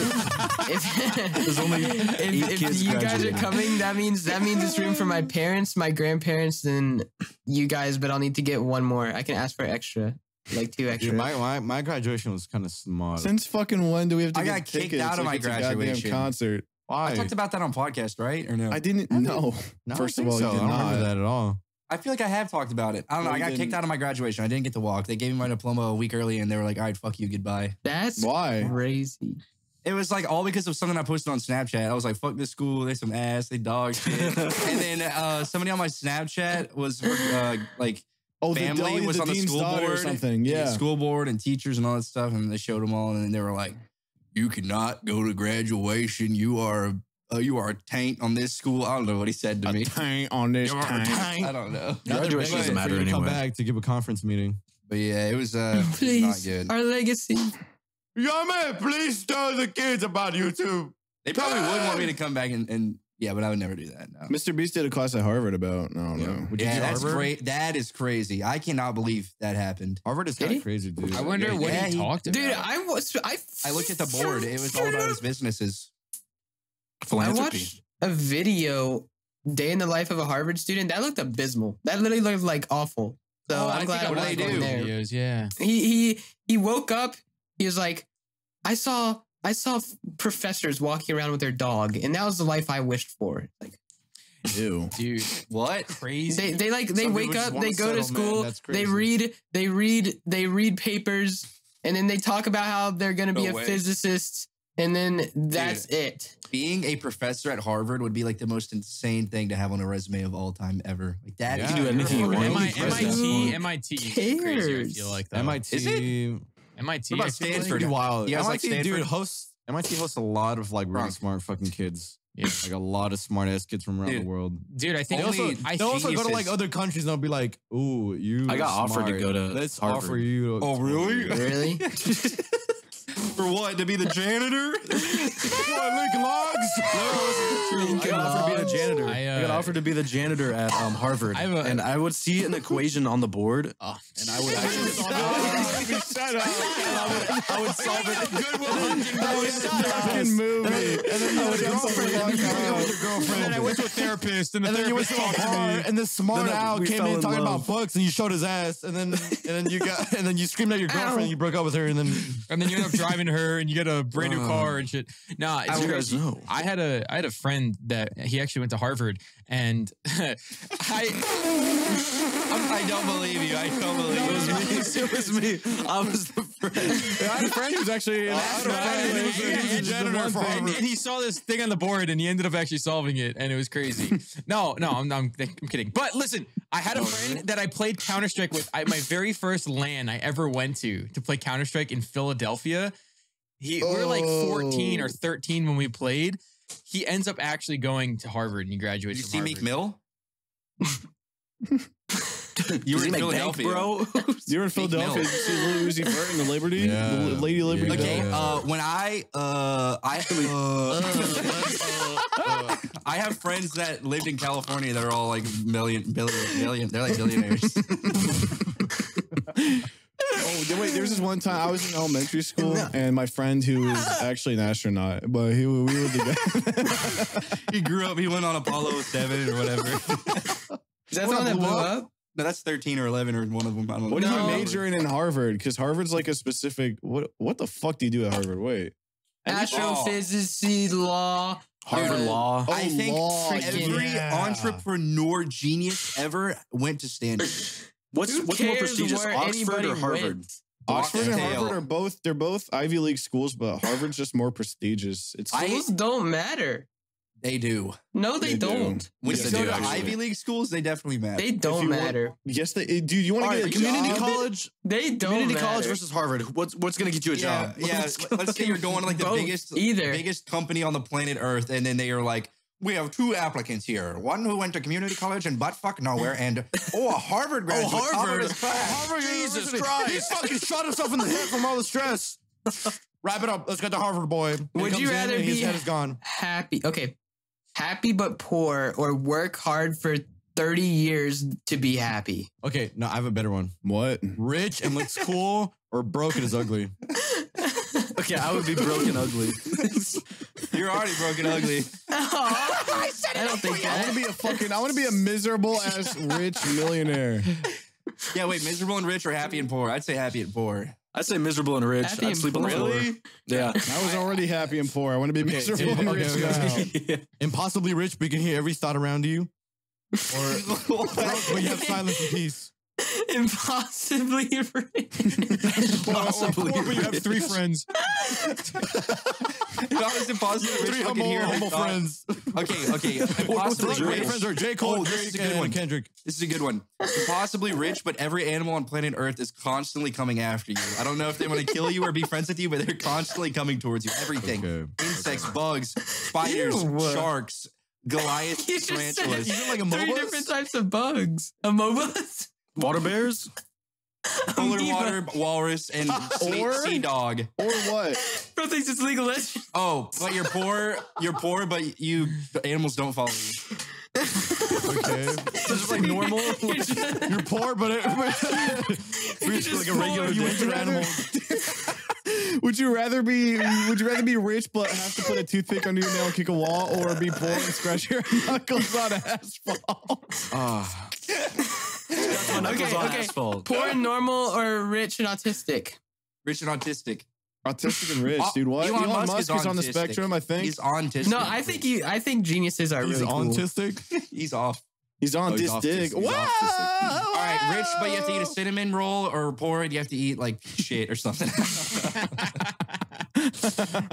if you guys are coming, that means it's room for my parents, my grandparents, and you guys. But I'll need to get one more. I can ask for extra, like 2 extra. Dude, my graduation was kind of small. Since fucking when do we have to? I got kicked out of my graduation concert. Why? I talked about that on podcast, right? Or no? I didn't. No. First of all, I don't remember that at all. I feel like I have talked about it. I don't know. I got kicked out of my graduation. I didn't get to walk. They gave me my diploma a week early, and they were like, all right, fuck you, goodbye. That's crazy. It was like all because of something I posted on Snapchat. I was like, fuck this school. They some ass. They dog shit. And then somebody on my Snapchat was like, family was on the school board. Or something. Yeah. School board and teachers and all that stuff. And they showed them all, and they were like, you cannot go to graduation. You are a taint on this school. I don't know what he said to me. A taint on this taint. I don't know. Graduation doesn't matter anyway. Come back to give a conference meeting. But yeah, it was please, not good. Our legacy. Yumi, please tell the kids about YouTube. They probably would want me to come back and yeah, but I would never do that. No. Mr. Beast did a class at Harvard about no. Yeah, that's great. That is crazy. I cannot believe that happened. Harvard is kind of crazy, dude. I wonder what he talked about. Dude, I looked at the board. It was all about his businesses. Philanthropy. I watched a video, day in the life of a Harvard student. That looked abysmal. That literally looked like awful. So I'm glad I watched him there. Videos, yeah. He woke up. He was like, I saw professors walking around with their dog, and that was the life I wished for. Like, ew, dude, what? Crazy. They like they wake up, they go to school, they read papers, and then they talk about how they're going to be a physicist, and then that's it. Being a professor at Harvard would be like the most insane thing to have on a resume of all time ever. Like that, you can do anything you want. MIT is crazy. I feel like that. MIT. What about Stanford? Wild. Yeah, MIT, dude, MIT hosts a lot of like really smart fucking kids. Yeah, like a lot of smart ass kids from around the world. Dude, I think they also go to like other countries and they'll be like, "Ooh, you." I got offered to go to. Let's Harvard. Offer you. Oh, really? Really? For what? To be the janitor? What, lick logs? No, it wasn't true. I got offered to be the janitor. I got offered to be the janitor at Harvard. And I would see an equation on the board. And I would actually solve it. Shut up. I would solve it. Good movie. And then I would and then I went to a therapist. And then you went to a bar. And this smart owl came in talking about books. And you showed his ass. And then you screamed at your girlfriend. You broke up with her. And then you ended up driving her, and you get a brand new car and shit. Nah, it's crazy. I had a friend that he actually went to Harvard, and I don't believe you. I don't believe it was me. I was the friend. Yeah, I had a friend who's actually and he saw this thing on the board, and he ended up actually solving it, and it was crazy. No, I'm kidding. But listen, I had a friend that I played Counter-Strike with. My very first LAN I ever went to play Counter-Strike in Philadelphia. We were like 14 or 13 when we played. He ends up actually going to Harvard and he graduates from Harvard. Meek Mill? You were in Philadelphia, bro. You were in Philadelphia. You see Lil Uzi Vert in the Liberty, Lady Liberty. Yeah. Okay, I have friends that lived in California that are all like billion. They're like billionaires. Oh, wait, there's this one time I was in elementary school and my friend who is actually an astronaut, but we were together. He grew up, he went on Apollo 7 or whatever. Is that the one that blew up? No, that's 13 or 11 or one of them. I don't know. What are you majoring in Harvard? Because Harvard's like a specific, what the fuck do you do at Harvard? Wait. Astrophysics, law. Harvard Law. I think every entrepreneur genius ever went to Stanford. What's more prestigious, Oxford or Harvard? Oxford and Harvard are both, they're both Ivy League schools, but Harvard's just more prestigious. Schools don't matter. They do. No, they don't. When you go to Ivy League schools, they definitely matter. They don't matter. Yes, they do. You want to get a community college? They don't matter. Community college versus Harvard. What's going to get you a job? Yeah, let's say you're going to like the biggest company on the planet Earth, and then they are like, we have two applicants here. One who went to community college in buttfuck nowhere, and a Harvard graduate. Oh, Harvard! Jesus Christ! He fucking shot himself in the head from all the stress. Wrap it up. Let's get the Harvard boy. Would you rather be happy? Okay, happy but poor, or work hard for 30 years to be happy? Okay, no, I have a better one. What? Rich and looks cool, or broke and is ugly. Okay, I would be broken ugly. You're already broken ugly. I don't think that. I want to be a miserable ass rich millionaire. Yeah, wait, miserable and rich or happy and poor? I'd say happy and poor. I'd say miserable and rich. I'd sleep on the floor. Yeah. I was already happy and poor. I want to be miserable and rich. Yeah. Impossibly rich, but you can hear every thought around you. Or but you have silence and peace. Impossibly rich. Impossibly rich. But you have three friends. If I was impossibly rich, I could hear humble friends. Okay. Impossibly rich. Friends are J. Cole, this is a good one. Kendrick. This is a good one. Impossibly rich, but every animal on planet Earth is constantly coming after you. I don't know if they want to kill you or be friends with you, but they're constantly coming towards you. Everything. Okay. Insects, bugs, spiders, sharks, Goliath, tarantulas. Three different types of bugs. Amobas? Water bears? Polar water walrus and sea dog. Or what? Bro thinks it's legal. Oh, but you're poor. You're poor, but you the animals don't follow you. Okay. So just like normal. You're poor, but we're just like a regular danger animal. Would you rather be rich but have to put a toothpick under your nail and kick a wall, or be poor and scratch your knuckles on asphalt? Okay. Poor and normal, or rich and autistic? Rich and autistic. Autistic and rich, dude. What? Elon Musk is on the spectrum, I think. He's autistic. No, I think geniuses are really cool. He's autistic? He's off. He's autistic. Wow. All right, rich, but you have to eat a cinnamon roll, or poor, and you have to eat, like, shit or something.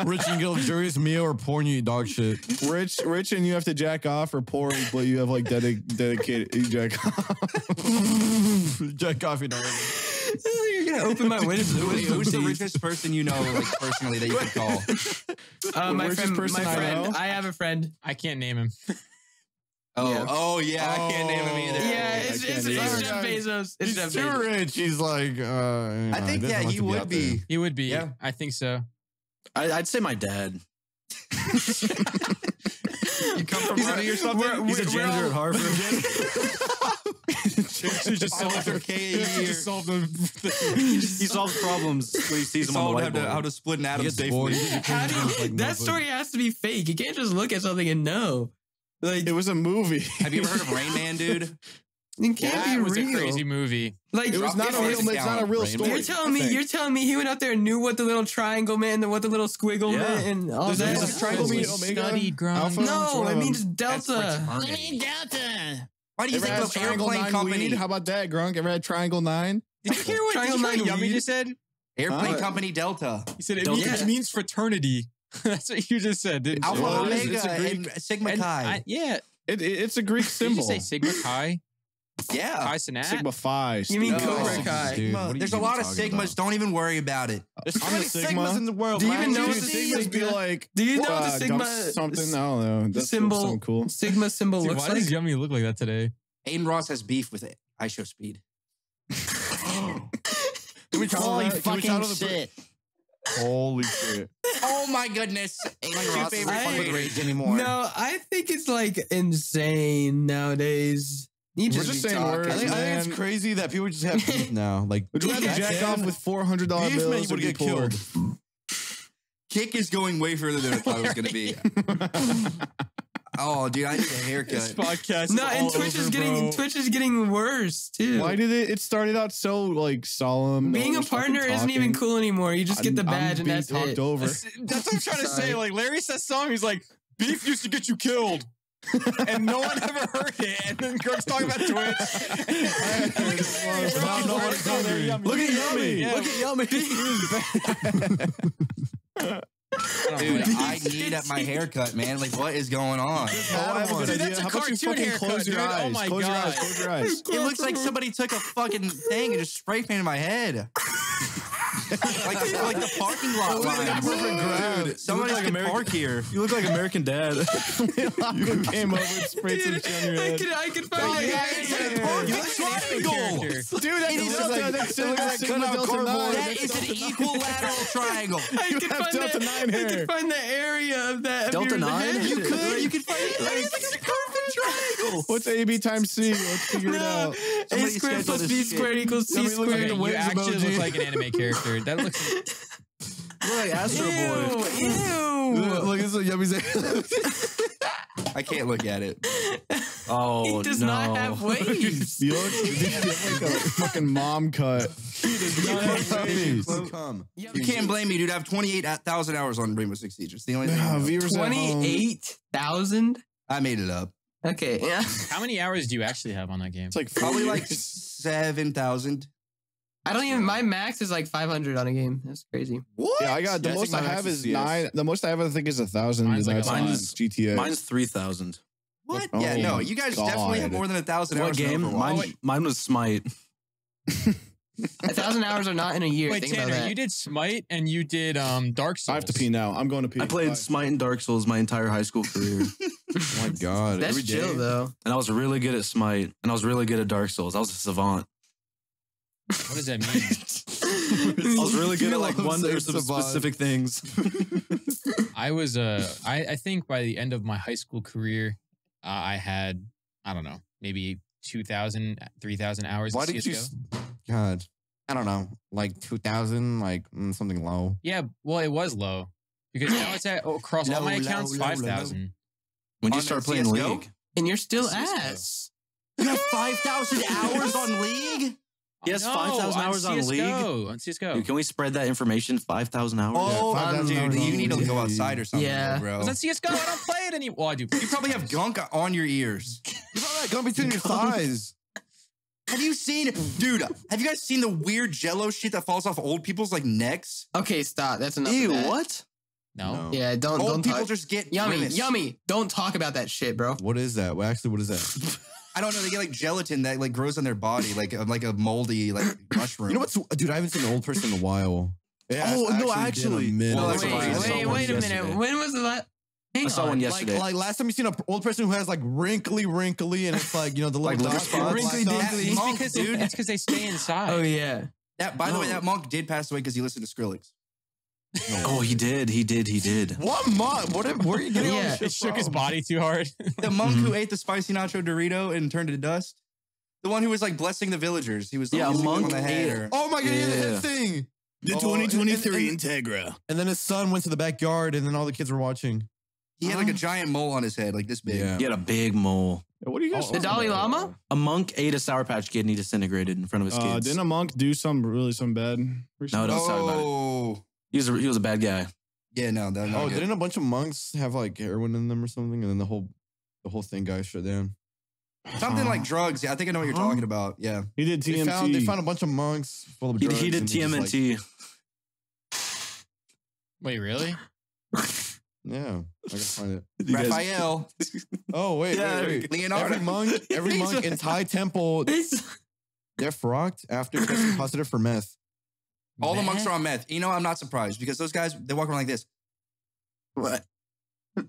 Rich and you get a luxurious meal, or poor and you eat dog shit. Rich and you have to jack off, or poor, but you have, like, dedicated... You jack off. Jack off, you know. You're going to open my window. Who's the richest person you know, like, personally, that you could call? My friend. I have a friend. I can't name him. Oh, yeah. I can't name him either. Yeah, it's Jeff Bezos. It's Jeff Bezos. He's too rich. He's like, I think, yeah, he would be. He would be. Yeah, I think so. I'd say my dad. You come from money or something? He's a janitor at Harvard. He just solved problems. He sees them on the whiteboard. How to split an atom safely. That story has to be fake. You can't just look at something and know. Like, it was a movie. Have you ever heard of Rain Man, dude? It can't be real. It was a crazy movie. Like, it was not a real story. You're telling me he went out there and knew what the little triangle meant and what the little squiggle meant and all that. Does triangle mean omega? Alpha? No, it means delta. I mean delta. Why do you think of airplane company? How about that, Grunk? Ever had Triangle 9? Did you hear what Yumi just said? Airplane company delta. He said it means fraternity. That's what you just said, didn't you? Alpha Omega and Sigma Chi. Yeah. It's a Greek symbol. Did you say Sigma Chi? Yeah. Chi Sinat? Sigma Phi. You mean Cobra Chi. Dude, there's a lot of Sigmas. About? Don't even worry about it. There's so many Sigmas in the world. Do you even know what the Sigmas be like? Do you know what the Sigma... something? I don't know. That's symbol, cool. Sigma symbol looks like... Why does Yummy look like that today? Aiden Ross has beef with it. I show speed. Holy fucking shit. Holy shit. Oh my goodness. Ain't your favorite fucking rage anymore. No, I think it's like insane nowadays. You just saying words. I think it's crazy that people just have beef now. Like, would you rather jack off with $400 bills or get killed? Kick is going way further than I thought it was going to be. Oh, dude, I need a haircut. This podcast is and Twitch is getting worse too. Why did it? It started out so like solemn. Being a partner isn't even cool anymore. You just get the badge and that's it. Over. That's what I'm trying to say. Like Larry says something. He's like, beef used to get you killed. And no one ever heard it. And then Grunk's talking about Twitch. Look at Yummy. Look at Yummy. Dude, I need my haircut, man. Like, what is going on? Dude, that's a cartoon haircut, close your eyes. Oh my God. Close your eyes. It looks like somebody took a fucking thing and just spray painted my head. like the parking lot line. Dude, somebody like can park here. You look like American Dad. You came over and sprayed some shit on your head. I could find a guy triangle. Dude, that is an equilateral triangle. I could find the area of that. Delta 9? You could find it. It's like a curved triangle. What's AB times C? Let's figure it out. A squared plus B squared equals C squared. You actually look like an anime character. That looks like Astro Boy. Ew. Look, it's what Yummy's I can't look at it. Oh, no. He does not have waves. You look like a fucking mom cut. He does not have waves. You can't blame me, dude. I have 28,000 hours on Rainbow Six Siege. It's the only thing. 28,000? I made it up. Okay, yeah. How many hours do you actually have on that game? It's like probably like 7,000. I don't even. My max is like 500 on a game. That's crazy. What? Yeah, I got the most I have is 9. The most I have, I think, is 1,000. Mine's GTA. Mine's 3,000. What? Oh yeah, no, you guys definitely have more than 1,000 hours. What game? Mine was Smite. 1,000 hours are not in a year. Wait, Tanner, you did Smite and you did Dark Souls. I have to pee now. I'm going to pee. I played Smite and Dark Souls my entire high school career. Oh my God, that's chill though. And I was really good at Smite and I was really good at Dark Souls. I was a savant. What does that mean? I was really good at like one or some specific things. I was, I think by the end of my high school career, I had, I don't know, maybe 2,000, 3,000 hours. Why did CSGO. You? God, I don't know, like 2,000, like something low. Yeah, well, it was low because now it's at across all my accounts 5,000. When you start playing League, and you're still ass. You have 5,000 hours on League. Yes, 5,000 hours on League. On CS:GO. Dude, can we spread that information? 5,000 hours. Oh, yeah, dude, you need to go outside or something. Yeah, bro. Is that CS:GO? I don't play it anymore. Well, I do. You probably have gunk on your ears. You probably have gunk between your thighs. Have you seen, dude? Have you guys seen the weird Jello shit that falls off old people's like necks? Okay, stop. That's enough. Ew, what? No. Yeah, don't. Old people talk. Just get yummy, grimace. Yummy. Don't talk about that shit, bro. What is that? Well, actually, what is that? I don't know. They get like gelatin that like grows on their body, like a moldy like mushroom. You know what's, dude? I haven't seen an old person in a while. Yeah, oh no, actually. Wait a minute. When was the last? I saw one yesterday. Like last time you seen an old person who has like wrinkly, and it's like, you know, the little like spots. Wrinkly, dude. It's because they stay inside. Oh yeah. That by the way, that monk did pass away because he listened to Skrillex. No. Oh, he did. What monk? Where are you getting all this shit from? It shook his body too hard. The monk who ate the spicy nacho Dorito and turned to dust. The one who was like blessing the villagers. He was like, a monk on the head. Oh my god, he had the head thing. The 2023 Integra. And then his son went to the backyard and then all the kids were watching. He had like a giant mole on his head, like this big. Yeah. He had a big mole. What are you guys? The Dalai Lama? A monk ate a Sour Patch Kid and he disintegrated in front of his kids. Didn't a monk do something bad? No, don't talk about it. He was a bad guy. Yeah, no. Didn't a bunch of monks have like heroin in them or something? And then the whole thing got shut down. Something like drugs. Yeah, I think I know what you're talking about. Yeah. He did TMT. They found a bunch of monks full of drugs. He did TMNT. Like... Wait, really? Yeah. I can find it. Raphael. Oh, wait. Yeah, wait. Leonardo. Every monk in Thai temple, they're frocked after testing positive for meth. All the monks are on meth. You know, I'm not surprised because those guys, they walk around like this. What? I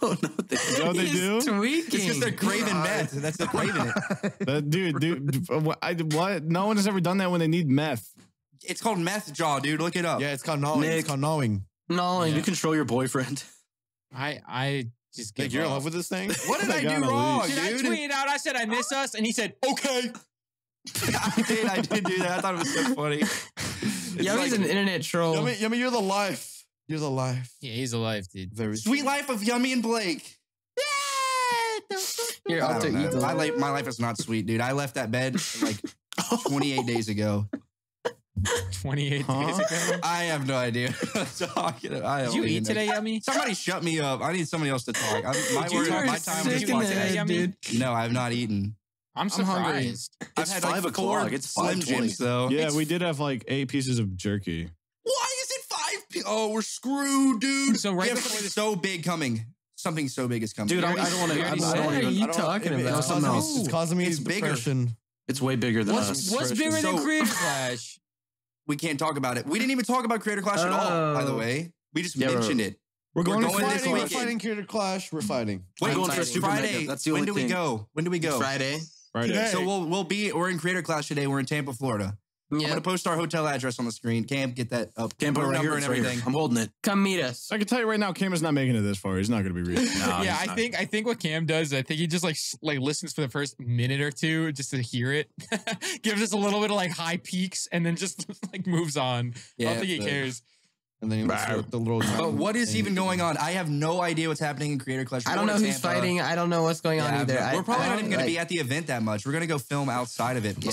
don't know what they do. You know what they do? Tweaking. It's because they're craving meth. That's the craving it. But dude, what? No one has ever done that when they need meth. It's called meth jaw, dude. Look it up. Yeah, it's called gnawing. Nick. It's called gnawing. Gnawing. Yeah. You control your boyfriend. I just get like, you're in love with this thing? What did I do wrong, dude? I tweeted out, I said, I miss us. And he said, okay. I did do that. I thought it was so funny. Yeah, like, he's an internet troll. Yummy, you're the life. You're the life. Yeah, he's the life, dude. Sweet life of Yummy and Blake. Yeah. Here, my life is not sweet, dude. I left that bed like 28 days ago. 28 days ago? I have no idea what I'm talking about. Did you eat today, Yummy? Somebody shut me up. I need somebody else to talk. My time was today, Yummy. No, I have not eaten. I'm surprised. It's 5 o'clock. It's 5:20. So yeah, we did have like 8 pieces of jerky. Why is it 5? Oh, we're screwed, dude. So right before this, so big coming. Something so big is coming. Dude, I don't want to. What are you talking about? It's causing me depression. It's way bigger than us. What's bigger than Creator Clash? We can't talk about it. We didn't even talk about Creator Clash at all. By the way, we just mentioned it. We're fighting Creator Clash. We're fighting. Wait, Friday. When do we go? Friday. Today. So we're in Creator Clash today. We're in Tampa, Florida. Yeah. I'm gonna post our hotel address on the screen. Cam, get that up. Cam, put our number and everything. I'm holding it. Come meet us. I can tell you right now, Cam is not making it this far. He's not gonna be real. No, yeah, I think what Cam does, I think he just like listens for the first minute or two just to hear it, gives us a little bit of like high peaks, and then just like moves on. Yeah, I don't think he cares. And then the little. But what is even going on? I have no idea what's happening in Creator Clash. I don't know who's fighting. I don't know what's going on either. We're probably not even going to be at the event that much. We're going to go film outside of it. Yeah.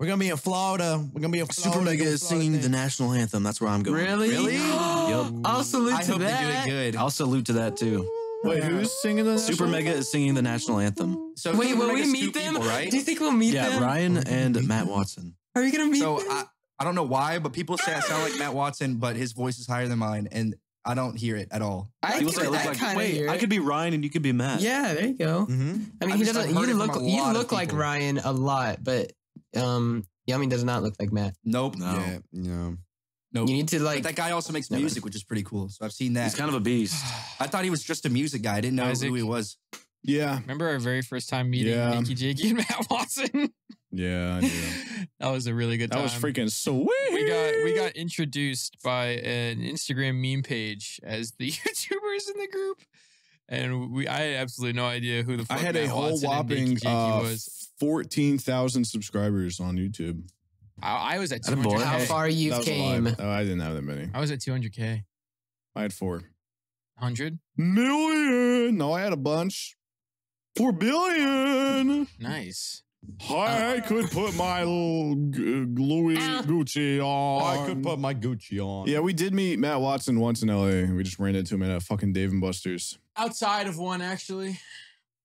We're going to be in Florida. We're going to be in Florida. Super Mega is singing the national anthem. That's where I'm going. Really? Yep. I'll salute to that. I hope they do it good. I'll salute to that too. Wait, who's singing the national anthem? Super Mega is singing the national anthem. So wait, will we meet them? Do you think we'll meet them? Yeah, Ryan and Matt Watson. Are you going to meet them? I don't know why, but people say I sound like Matt Watson, but his voice is higher than mine, and I don't hear it at all. I could be Ryan, and you could be Matt. Yeah, there you go. I mean, you look like Ryan a lot, but Yummy does not look like Matt. Nope. No. Yeah, no. Nope. You need to like. But that guy also makes music, which is pretty cool. So I've seen that. He's kind of a beast. I thought he was just a music guy. I didn't know who he was. Yeah. Remember our very first time meeting Nikki, Jakey, and Matt Watson? Yeah, I do. That was a really good time. That was freaking sweet. We got introduced by an Instagram meme page as the YouTubers in the group. And I had absolutely no idea who the fuck I had. Matt a whole Watson whopping 14,000 subscribers on YouTube. I was at 200K. How far you came? Oh, I didn't have that many. I was at 200K. I had 400 million. No, I had a bunch. 4 billion. Nice. I could put my Louis Gucci on. I could put my Gucci on. Yeah, we did meet Matt Watson once in LA. We just ran into him at a fucking Dave and Buster's. Outside of one, actually.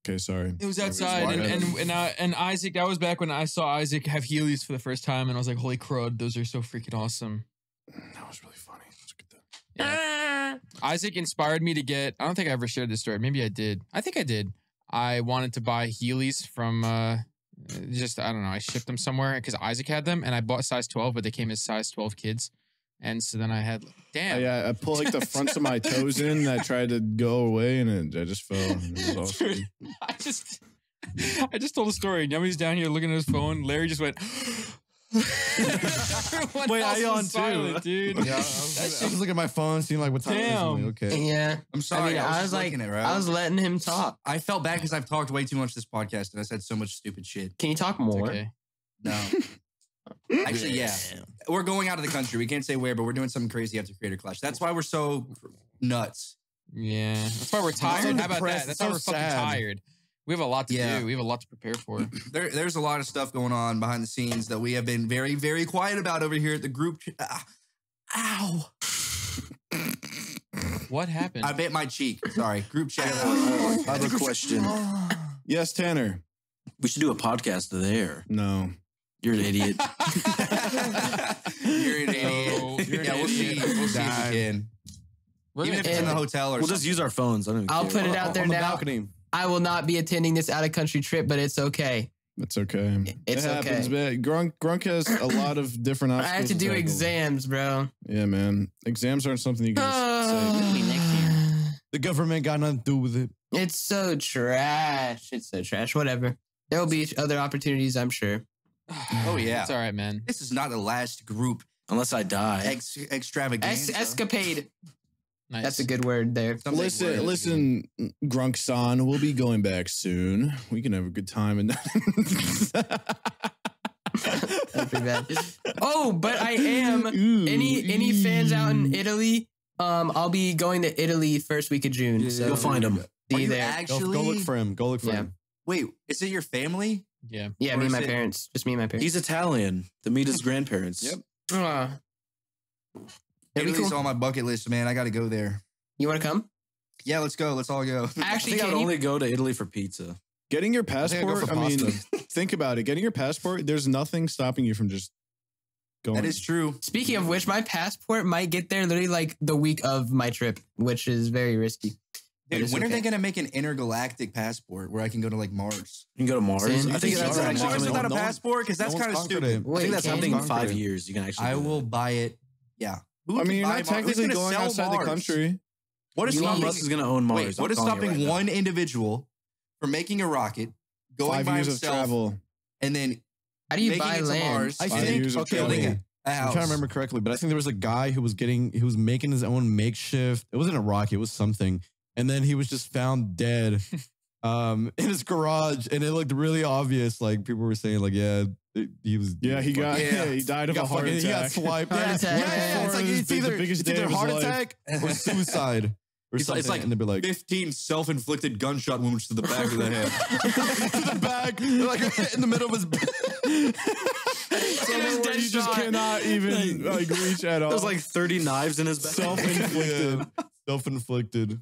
Okay, sorry. It was outside, and Isaac. That was back when I saw Isaac have Heelys for the first time, and I was like, "Holy crud, those are so freaking awesome!" That was really funny. Let's get that. Yeah. Isaac inspired me to get. I don't think I ever shared this story. Maybe I did. I think I did. I wanted to buy Heelys from. I don't know. I shipped them somewhere because Isaac had them, and I bought size 12, but they came as size 12 kids. And so then I had, damn. I pulled like the fronts of my toes in. And I tried to go away, and I just fell. It was awesome. Dude, I just told a story. Yummy's down here looking at his phone. Larry just went. Wait, I yawned too, dude. Yeah, I was looking at my phone, seeing like what time it is. Okay. Yeah, I'm sorry. I was letting him talk. I felt bad because I've talked way too much this podcast, and I said so much stupid shit. Can you talk more? Okay. No. Actually, yeah. We're going out of the country. We can't say where, but we're doing something crazy after Creator Clash. That's why we're so nuts. Yeah. That's why we're tired. How about that? That's why we're fucking tired. We have a lot to do. We have a lot to prepare for. There's a lot of stuff going on behind the scenes that we have been very, very quiet about over here at the group. Ow. What happened? I bit my cheek. Sorry. Group chat. I have a question. Yes, Tanner. We should do a podcast there. No. You're an idiot. You're an idiot. Oh, you're an idiot. We'll see if we can. Even if it's in the hotel or something. We'll just use our phones. I don't even care. I'll put it out there now. On the balcony. I will not be attending this out-of-country trip, but it's okay. It's okay. It's okay. It happens, man. Grunk has a lot of different options. I have to do exams, bro. Yeah, man. Exams aren't something you can just say. Next year. The government got nothing to do with it. It's so trash. It's so trash. Whatever. There will be other opportunities, I'm sure. Oh, yeah. It's all right, man. This is not the last group. Unless I die. Extravaganza. Escapade. Nice. That's a good word there. Listen, Grunk-san, we'll be going back soon. We can have a good time. And that'd be bad. Oh, but I am. Any fans out in Italy, I'll be going to Italy first week of June. Yeah, so you'll find him. See you there. Actually, go look for him. Go look for him. Wait, is it your family? Yeah. Yeah, me and my parents. Just me and my parents. He's Italian. To meet his grandparents. Yep. Italy's on my bucket list, man. I got to go there. You want to come? Yeah, let's go. Let's all go. Actually, I think I would only go to Italy for pizza. Getting your passport, I mean, think about it. Getting your passport, there's nothing stopping you from just going. That is true. Speaking of which, my passport might get there literally like the week of my trip, which is very risky. Dude, when are they going to make an intergalactic passport where I can go to like Mars? You can go to Mars? I think that's actually Mars without a passport because that's kind of stupid. I think that's something in 5 years you can actually. I will buy it. Yeah. I mean, you're not technically going outside the country. What is Elon Musk is going to own Mars? Wait, what is stopping one individual from making a rocket, going by himself, and then making it to Mars? I think building a house. I'm trying to remember correctly, but I think there was a guy who was making his own makeshift. It wasn't a rocket; it was something. And then he was just found dead in his garage, and it looked really obvious. Like people were saying, like, yeah. He was he died of a heart attack. He got swiped. Yeah. It's like it's either heart attack or suicide or something. It's like, and they'd be like 15 self-inflicted gunshot wounds to the back of the head. To the back, like in the middle of his back. So you just cannot even like reach at all. There's like 30 knives in his back. Self-inflicted. Self-inflicted.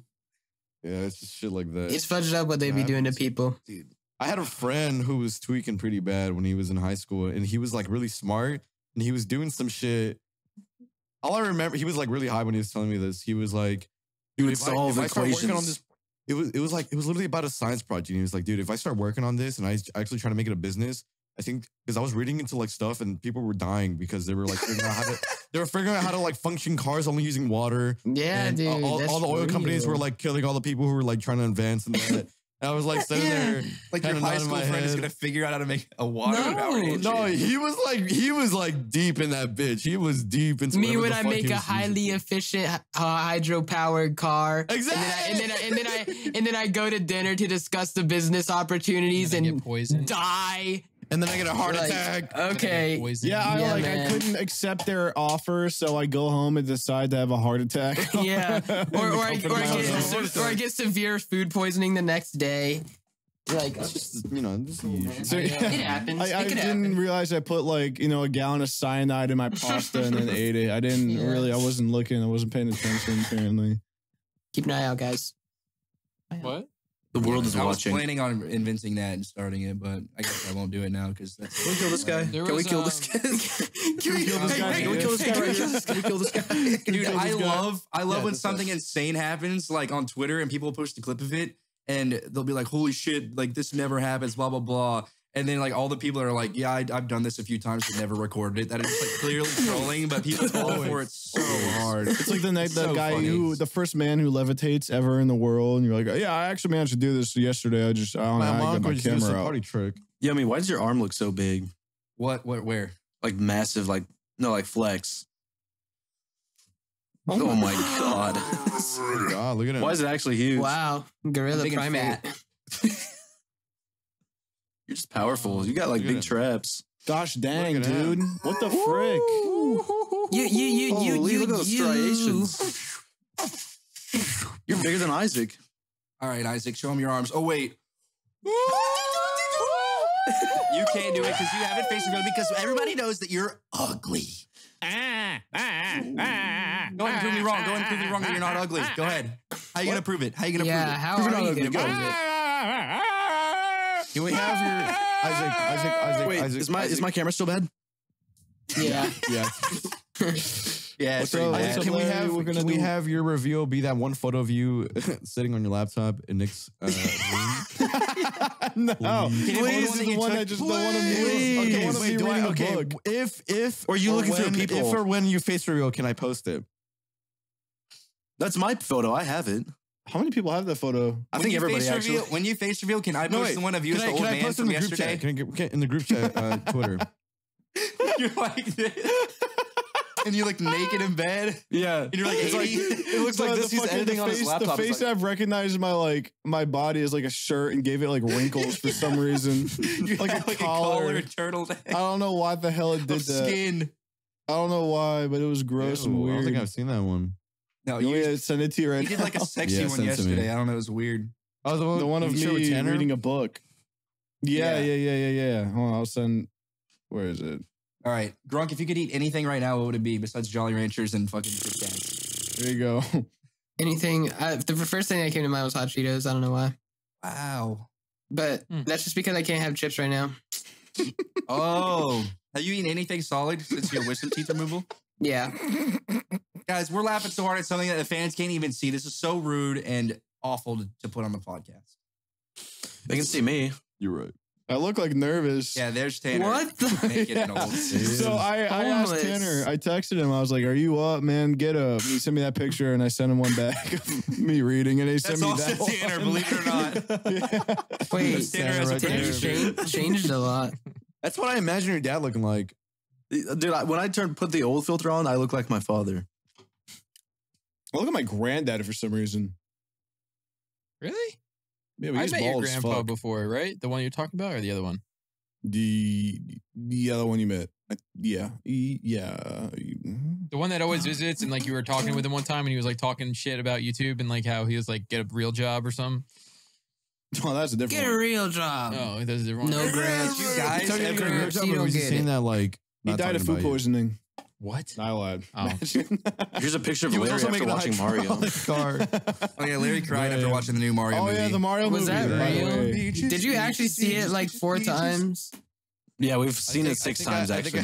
Yeah, it's just shit like that. It's fudged up what they be doing to people. Dude. I had a friend who was tweaking pretty bad when he was in high school, and he was like really smart, and he was doing some shit. All I remember, he was like really high when he was telling me this. He was like, "Dude, it's all the equations." On this, it was literally about a science project. And he was like, "Dude, if I start working on this and I actually try to make it a business, I think because I was reading into like stuff and people were dying because they were like figuring out how to." They were figuring out how to like function cars only using water. Yeah, and, dude. All the oil companies were like killing all the people who were like trying to advance and that. I was like sitting there, like your high school friend is gonna figure out how to make a water tower. No, he was like deep in that bitch. He was deep into me when I make a highly efficient hydropowered car. Exactly. And then I go to dinner to discuss the business opportunities and die. And then I get a heart attack. Okay. Yeah, I couldn't accept their offer, so I go home and decide to have a heart attack. Yeah. or I get severe food poisoning the next day. Like, it's just, you know, this is so, yeah. It happens. I didn't realize I put, like, you know, a gallon of cyanide in my pasta and then ate it. I didn't really, I wasn't looking. I wasn't paying attention, apparently. Keep an eye out, guys. What? The world is watching. I was planning on inventing that and starting it, but I guess I won't do it now because that's. Can we kill this guy? Can we kill this guy? Can we kill this guy? Can we kill this guy? Can we kill this guy? Dude, I love when something insane happens, like on Twitter, and people post a clip of it, and they'll be like, "Holy shit! Like this never happens." Blah blah blah. And then like all the people are like, "Yeah, I've done this a few times, but never recorded it." That is like clearly trolling, but people fall for it so hard. It's like the night the guy who, the first man who levitates ever in the world, and you're like, "Yeah, I actually managed to do this yesterday. I just, I don't know, I got my camera out." Party trick. Yeah, I mean, why does your arm look so big? What? Where? Like massive? Like no? Like flex? Oh my god! Oh my god! Look at it. Why is it actually huge? Wow, gorilla primate. You're just powerful. You got like big traps. Gosh dang, dude! Him. What the frick? You look at those striations. You're bigger than Isaac. All right, Isaac, show him your arms. Oh wait. You can't do it because you haven't faced reality because everybody knows that you're ugly. Go ahead and prove me wrong. Go ahead and prove me wrong that you're not ugly. Go ahead. How are you gonna prove it? How are you gonna prove it? How are you gonna prove it? Can we have your Isaac? Wait, Isaac, is my camera still bad? Yeah, yeah, yeah. So can we have your reveal be that one photo of you sitting on your laptop in Nick's room? No, please, the one I just don't want to move. Okay, wait, do I? Okay, if or you looking through people? If or when you face reveal, can I post it? That's my photo. I have it. How many people have that photo? I think everybody actually. When you face reveal, can I post the one of you as the old man from yesterday? Can I post in the group chat Twitter? You're like this. And you're like naked in bed. Yeah. And you're like, it's like it looks like this. He's editing on his laptop. The face I've recognized my body is like a shirt and gave it like wrinkles for some reason. Like a collar, turtleneck. I don't know why the hell it did that. Skin. I don't know why, but it was gross and weird. I don't think I've seen that one. No, you send it to you right now. You did like a sexy one yesterday. I don't know. It was weird. Oh, the one of me reading a book. Yeah. Hold on, I'll send. Where is it? All right, Grunk. If you could eat anything right now, what would it be besides Jolly Ranchers and fucking Tic Tacs? There you go. Anything. The first thing that came to mind was hot Cheetos. I don't know why. Wow. But that's just because I can't have chips right now. Oh, have you eaten anything solid since your wisdom teeth removal? Yeah. Guys, we're laughing so hard at something that the fans can't even see. This is so rude and awful to put on the podcast. They can see me. You're right. I look like nervous. Yeah, there's Tanner. What the? Naked and old. So I asked Tanner, I texted him. I was like, "Are you up, man? Get up." And he sent me that picture and I sent him one back of me reading and he sent me that one. That's also Tanner, believe it or not. Yeah. Wait, Tanner changed a lot. That's what I imagine your dad looking like. Dude, when I put the old filter on, I look like my father. I look at my granddad for some reason. Really? Yeah, I met your grandpa before, right? The one you're talking about, or the other one? The other one you met. Yeah. The one that always visits, and like you were talking with him one time, and he was like talking shit about YouTube and like how he was like, "Get a real job" or something. Oh, that's a different. Get a real job. No, that's a different one. No grants, you guys. He died of food poisoning. What? I lied. Oh. Here's a picture of Larry after watching Mario. Oh yeah, Larry cried after watching the new Mario movie. Oh yeah, the Mario movie. Was that real? Did you actually see it like 4 times? Yeah, we've seen it 6 times actually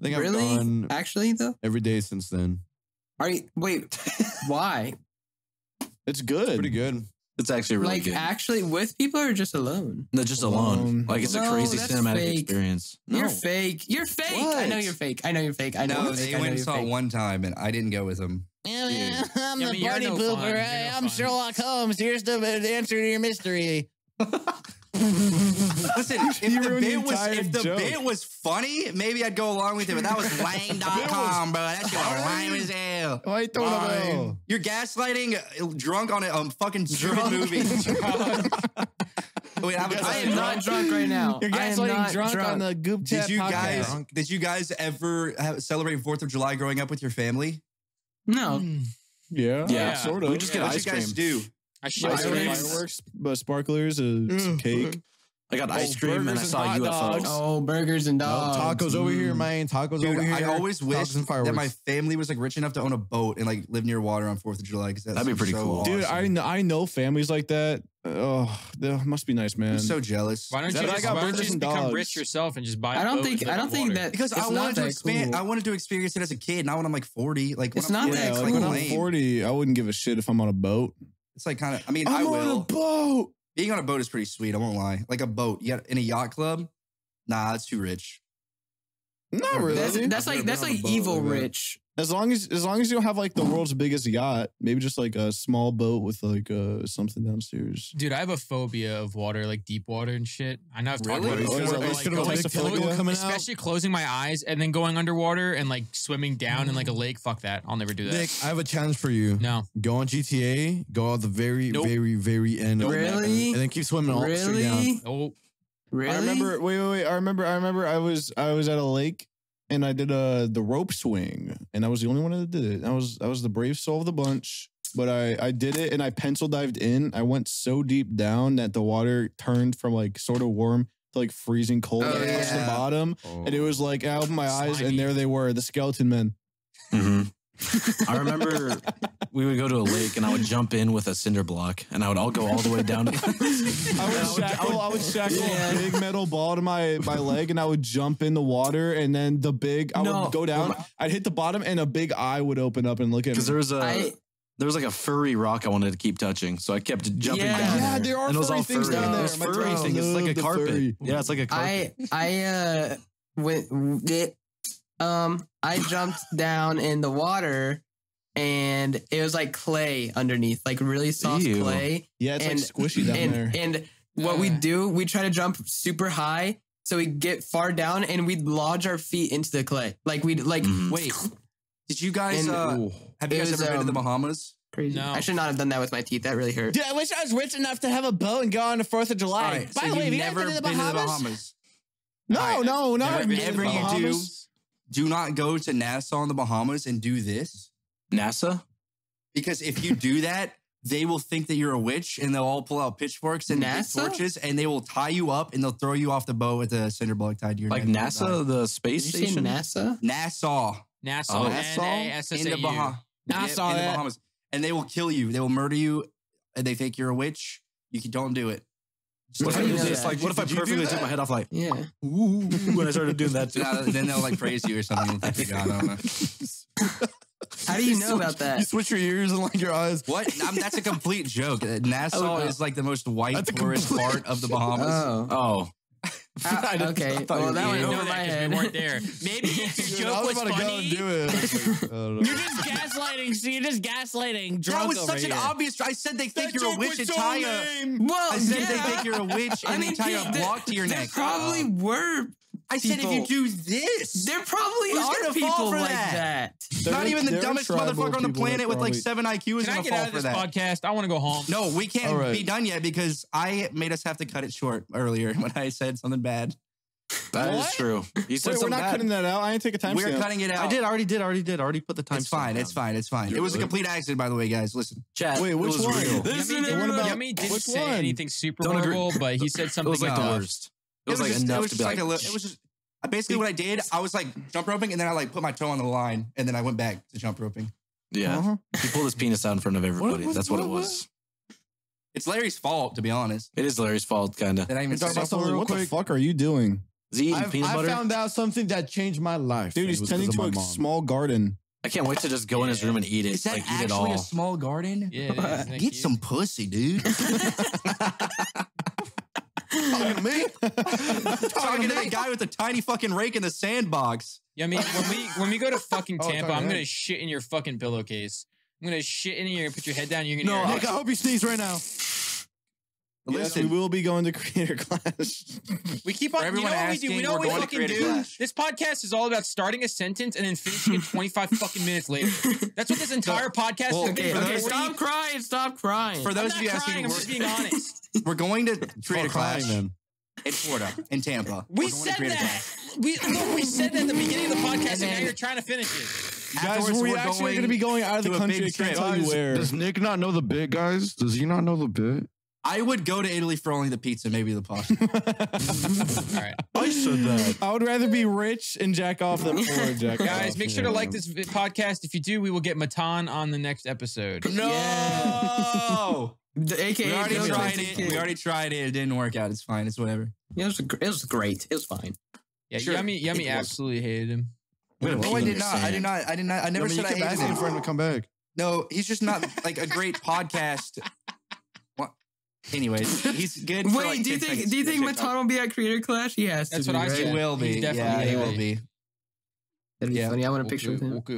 now. Really? Actually though? Every day since then. Are you, wait, why? It's good. It's pretty good. It's actually really good. Like actually with people or just alone? No, just alone. Like it's a crazy cinematic experience. You're fake. You're fake. I know you're fake. I know you're fake. I know. They went and saw it one time and I didn't go with them. Yeah, dude. I'm the party pooper. I'm Sherlock Holmes. Here's the answer to your mystery. Listen, if the bit was funny, maybe I'd go along with it, but that was lame.com, bro. That shit was lame as hell. I don't know. You're gaslighting drunk on a fucking drunk movie. Wait, I am not drunk right now. You're gaslighting drunk on the Goop Chat podcast. Did you guys ever celebrate 4th of July growing up with your family? No. Yeah. Yeah, sort of. We just get ice cream. What did you guys do? I shot fireworks, sparklers, some cake. I got ice cream and I saw UFOs. Oh, burgers and dogs. Tacos over here, man. Tacos over here. I always wished that my family was like rich enough to own a boat and like live near water on 4th of July. Because that'd be pretty cool. Dude, I know families like that. Oh, that must be nice, man. I'm so jealous. Why don't you just become rich yourself and just buy a boat? I don't think that, because I wanted to expand. I wanted to experience it as a kid. Now when I'm like 40, like it's not that cool. When I'm 40, I wouldn't give a shit if I'm on a boat. It's like kind of, I mean, I will. I'm on a boat. Being on a boat is pretty sweet. I won't lie. Like a boat. You got in a yacht club? Nah, that's too rich. Not really. That's like evil rich. As long as you don't have like the world's biggest yacht, maybe just like a small boat with like something downstairs. Dude, I have a phobia of water, like deep water and shit. I know I've talked about it before, especially closing my eyes and then going underwater and like swimming down in like a lake. Fuck that. I'll never do that. Nick, I have a challenge for you. No. Go on GTA, go out the very end. Really? And then keep swimming all the way down. Nope. Really? I remember. Wait. I remember. I was at a lake. And I did the rope swing, and I was the only one that did it. I was the brave soul of the bunch, but I did it, and I pencil dived in. I went so deep down that the water turned from like sort of warm to like freezing cold. I touched the bottom, and it was like I opened my eyes, and there they were, the skeleton men. I remember we would go to a lake, and I would jump in with a cinder block, and I would all go all the way down. I would shackle a big metal ball to my leg, and I would jump in the water, and then I would go down. I'd hit the bottom, and a big eye would open up and look at me. Because there was like a furry rock I wanted to keep touching, so I kept jumping down. Yeah, there are furry things down there. It's like a carpet. Yeah, it's like a carpet. I went it. I jumped down in the water and it was like clay underneath, like really soft clay. Yeah, it's like squishy down there. And what we do, we try to jump super high. So we get far down and we'd lodge our feet into the clay. Like we'd like, wait, did you guys, have you guys ever been to the Bahamas? Crazy. No. I should not have done that with my teeth. That really hurt. Dude, I wish I was rich enough to have a boat and go on the 4th of July. Right, by the way, have you guys been to the Bahamas? No. Whenever you do. Do not go to NASA in the Bahamas and do this. NASA? Because if you do that, they will think that you're a witch and they'll all pull out pitchforks and torches and they will tie you up and they'll throw you off the boat with a cinder block tied to your neck. Like NASA, the space station? Nassau. NASA in the Bahamas. And they will kill you. They will murder you and they think you're a witch. You don't do it. What if I perfectly took my head off like, when I started doing that too? Then they'll like praise you or something. I don't know. How do you know about that? You switch your ears and like your eyes. What? That's a complete joke. Nassau is like the most white tourist part of the Bahamas. Oh. Okay. Well, that went over my head. We weren't there. Maybe your joke was funny. You're just gaslighting. So you're just gaslighting. That was such an obvious. I said they think you're a witch and tie a. I said they think you're a witch and tie a block to your neck. Probably were. I said if you do this, there probably are people like that. Not even the dumbest motherfucker on the planet with like 7 IQ is gonna fall for that. Can I get out of this podcast? I want to go home. No, we can't be done yet because I made us have to cut it short earlier when I said something bad. That is true. You said something bad. We're not cutting that out. I didn't take a time. We're cutting it out. I did. Already did. Already put the time. It's fine. It's fine. It was a complete accident, by the way, guys. Listen, chat. Wait, which one? Yummy didn't say anything super horrible, but he said something like the worst. It was just basically what I did. I was like jump roping, and then I like put my toe on the line, and then I went back to jump roping. Yeah, he pulled his penis out in front of everybody. That's what it was. It's Larry's fault, to be honest. It is Larry's fault, kind of. What the fuck are you doing? Is he eating peanut butter? I found out something that changed my life. Dude, he's tending to a small garden. I can't wait to just go in his room and eat it. Is that actually a small garden? Yeah. Get some pussy, dude. Talking to me? Talking to the guy with the tiny fucking rake in the sandbox. Yeah, I mean, when we go to fucking Tampa, I'm gonna shit in your fucking pillowcase. I'm gonna shit in here and put your head down. You're gonna no, Nick. I hope you sneeze right now. Listen, we will be going to Creator Clash. We keep on. You know what we do? We know what we fucking do. Clash. This podcast is all about starting a sentence and then finishing it 25 fucking minutes later. That's what this entire podcast is. Okay, stop crying! Stop crying! For those of you asking, I'm just being honest. We're going to Creator Clash in Florida, in Tampa. We said that. We said that at the beginning of the podcast, and now you're trying to finish it. Guys, we're actually going to be going out of the country. Does Nick not know the bit, guys? Does he not know the bit? I would go to Italy for only the pizza, maybe the pasta. All right. I said that. I would rather be rich and jack off than poor. Jack guys, off. Make sure to like this podcast. If you do, we will get Matan on the next episode. No! AKA we already tried it. We already tried it. It didn't work out. It's fine. It's whatever. Yeah, it was great. It was fine. Yeah, sure. Yummy absolutely hated him. Wait, no, I did not. I never said I hated him. For him to come back. No, he's just not like a great podcast. Anyways, he's good. Wait, like, do you think Matan will be at Creator Clash? He has to be, right? He will be. Yeah, he will be. That'd be funny. I want a picture with him. What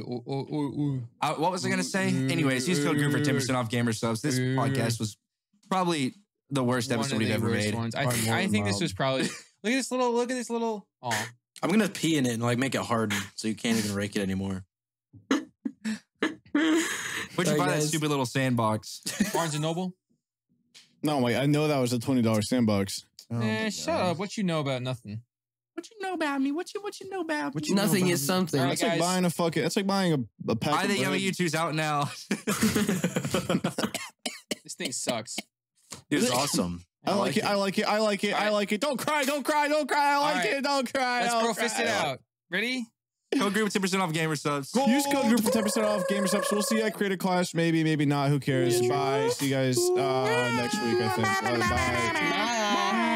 was I going to say? Anyways, use code GROUP for 10% off GAMERSUPPS. This podcast was probably the worst episode we've ever made. I think this was probably... Look at this little... Oh. I'm going to pee in it and like make it harden so you can't even rake it anymore. Where'd you buy that stupid little sandbox? Barnes & Noble? No, wait, I know that was a $20 sandbox. Shut up. What you know about nothing? What you know about me? What you know about me? Nothing is something. That's like buying a fucking... That's like buying a pack of bread. I think Yumi2's out now. This thing sucks. It was awesome. I like it. Don't cry. I like it. Let's profist it out. Ready? Code GROUP for 10% off GAMERSUPPs. Use code GROUP for 10% off GAMERSUPPs. We'll see you at Creator Clash. Maybe, maybe not. Who cares? Bye. See you guys next week, I think. Bye.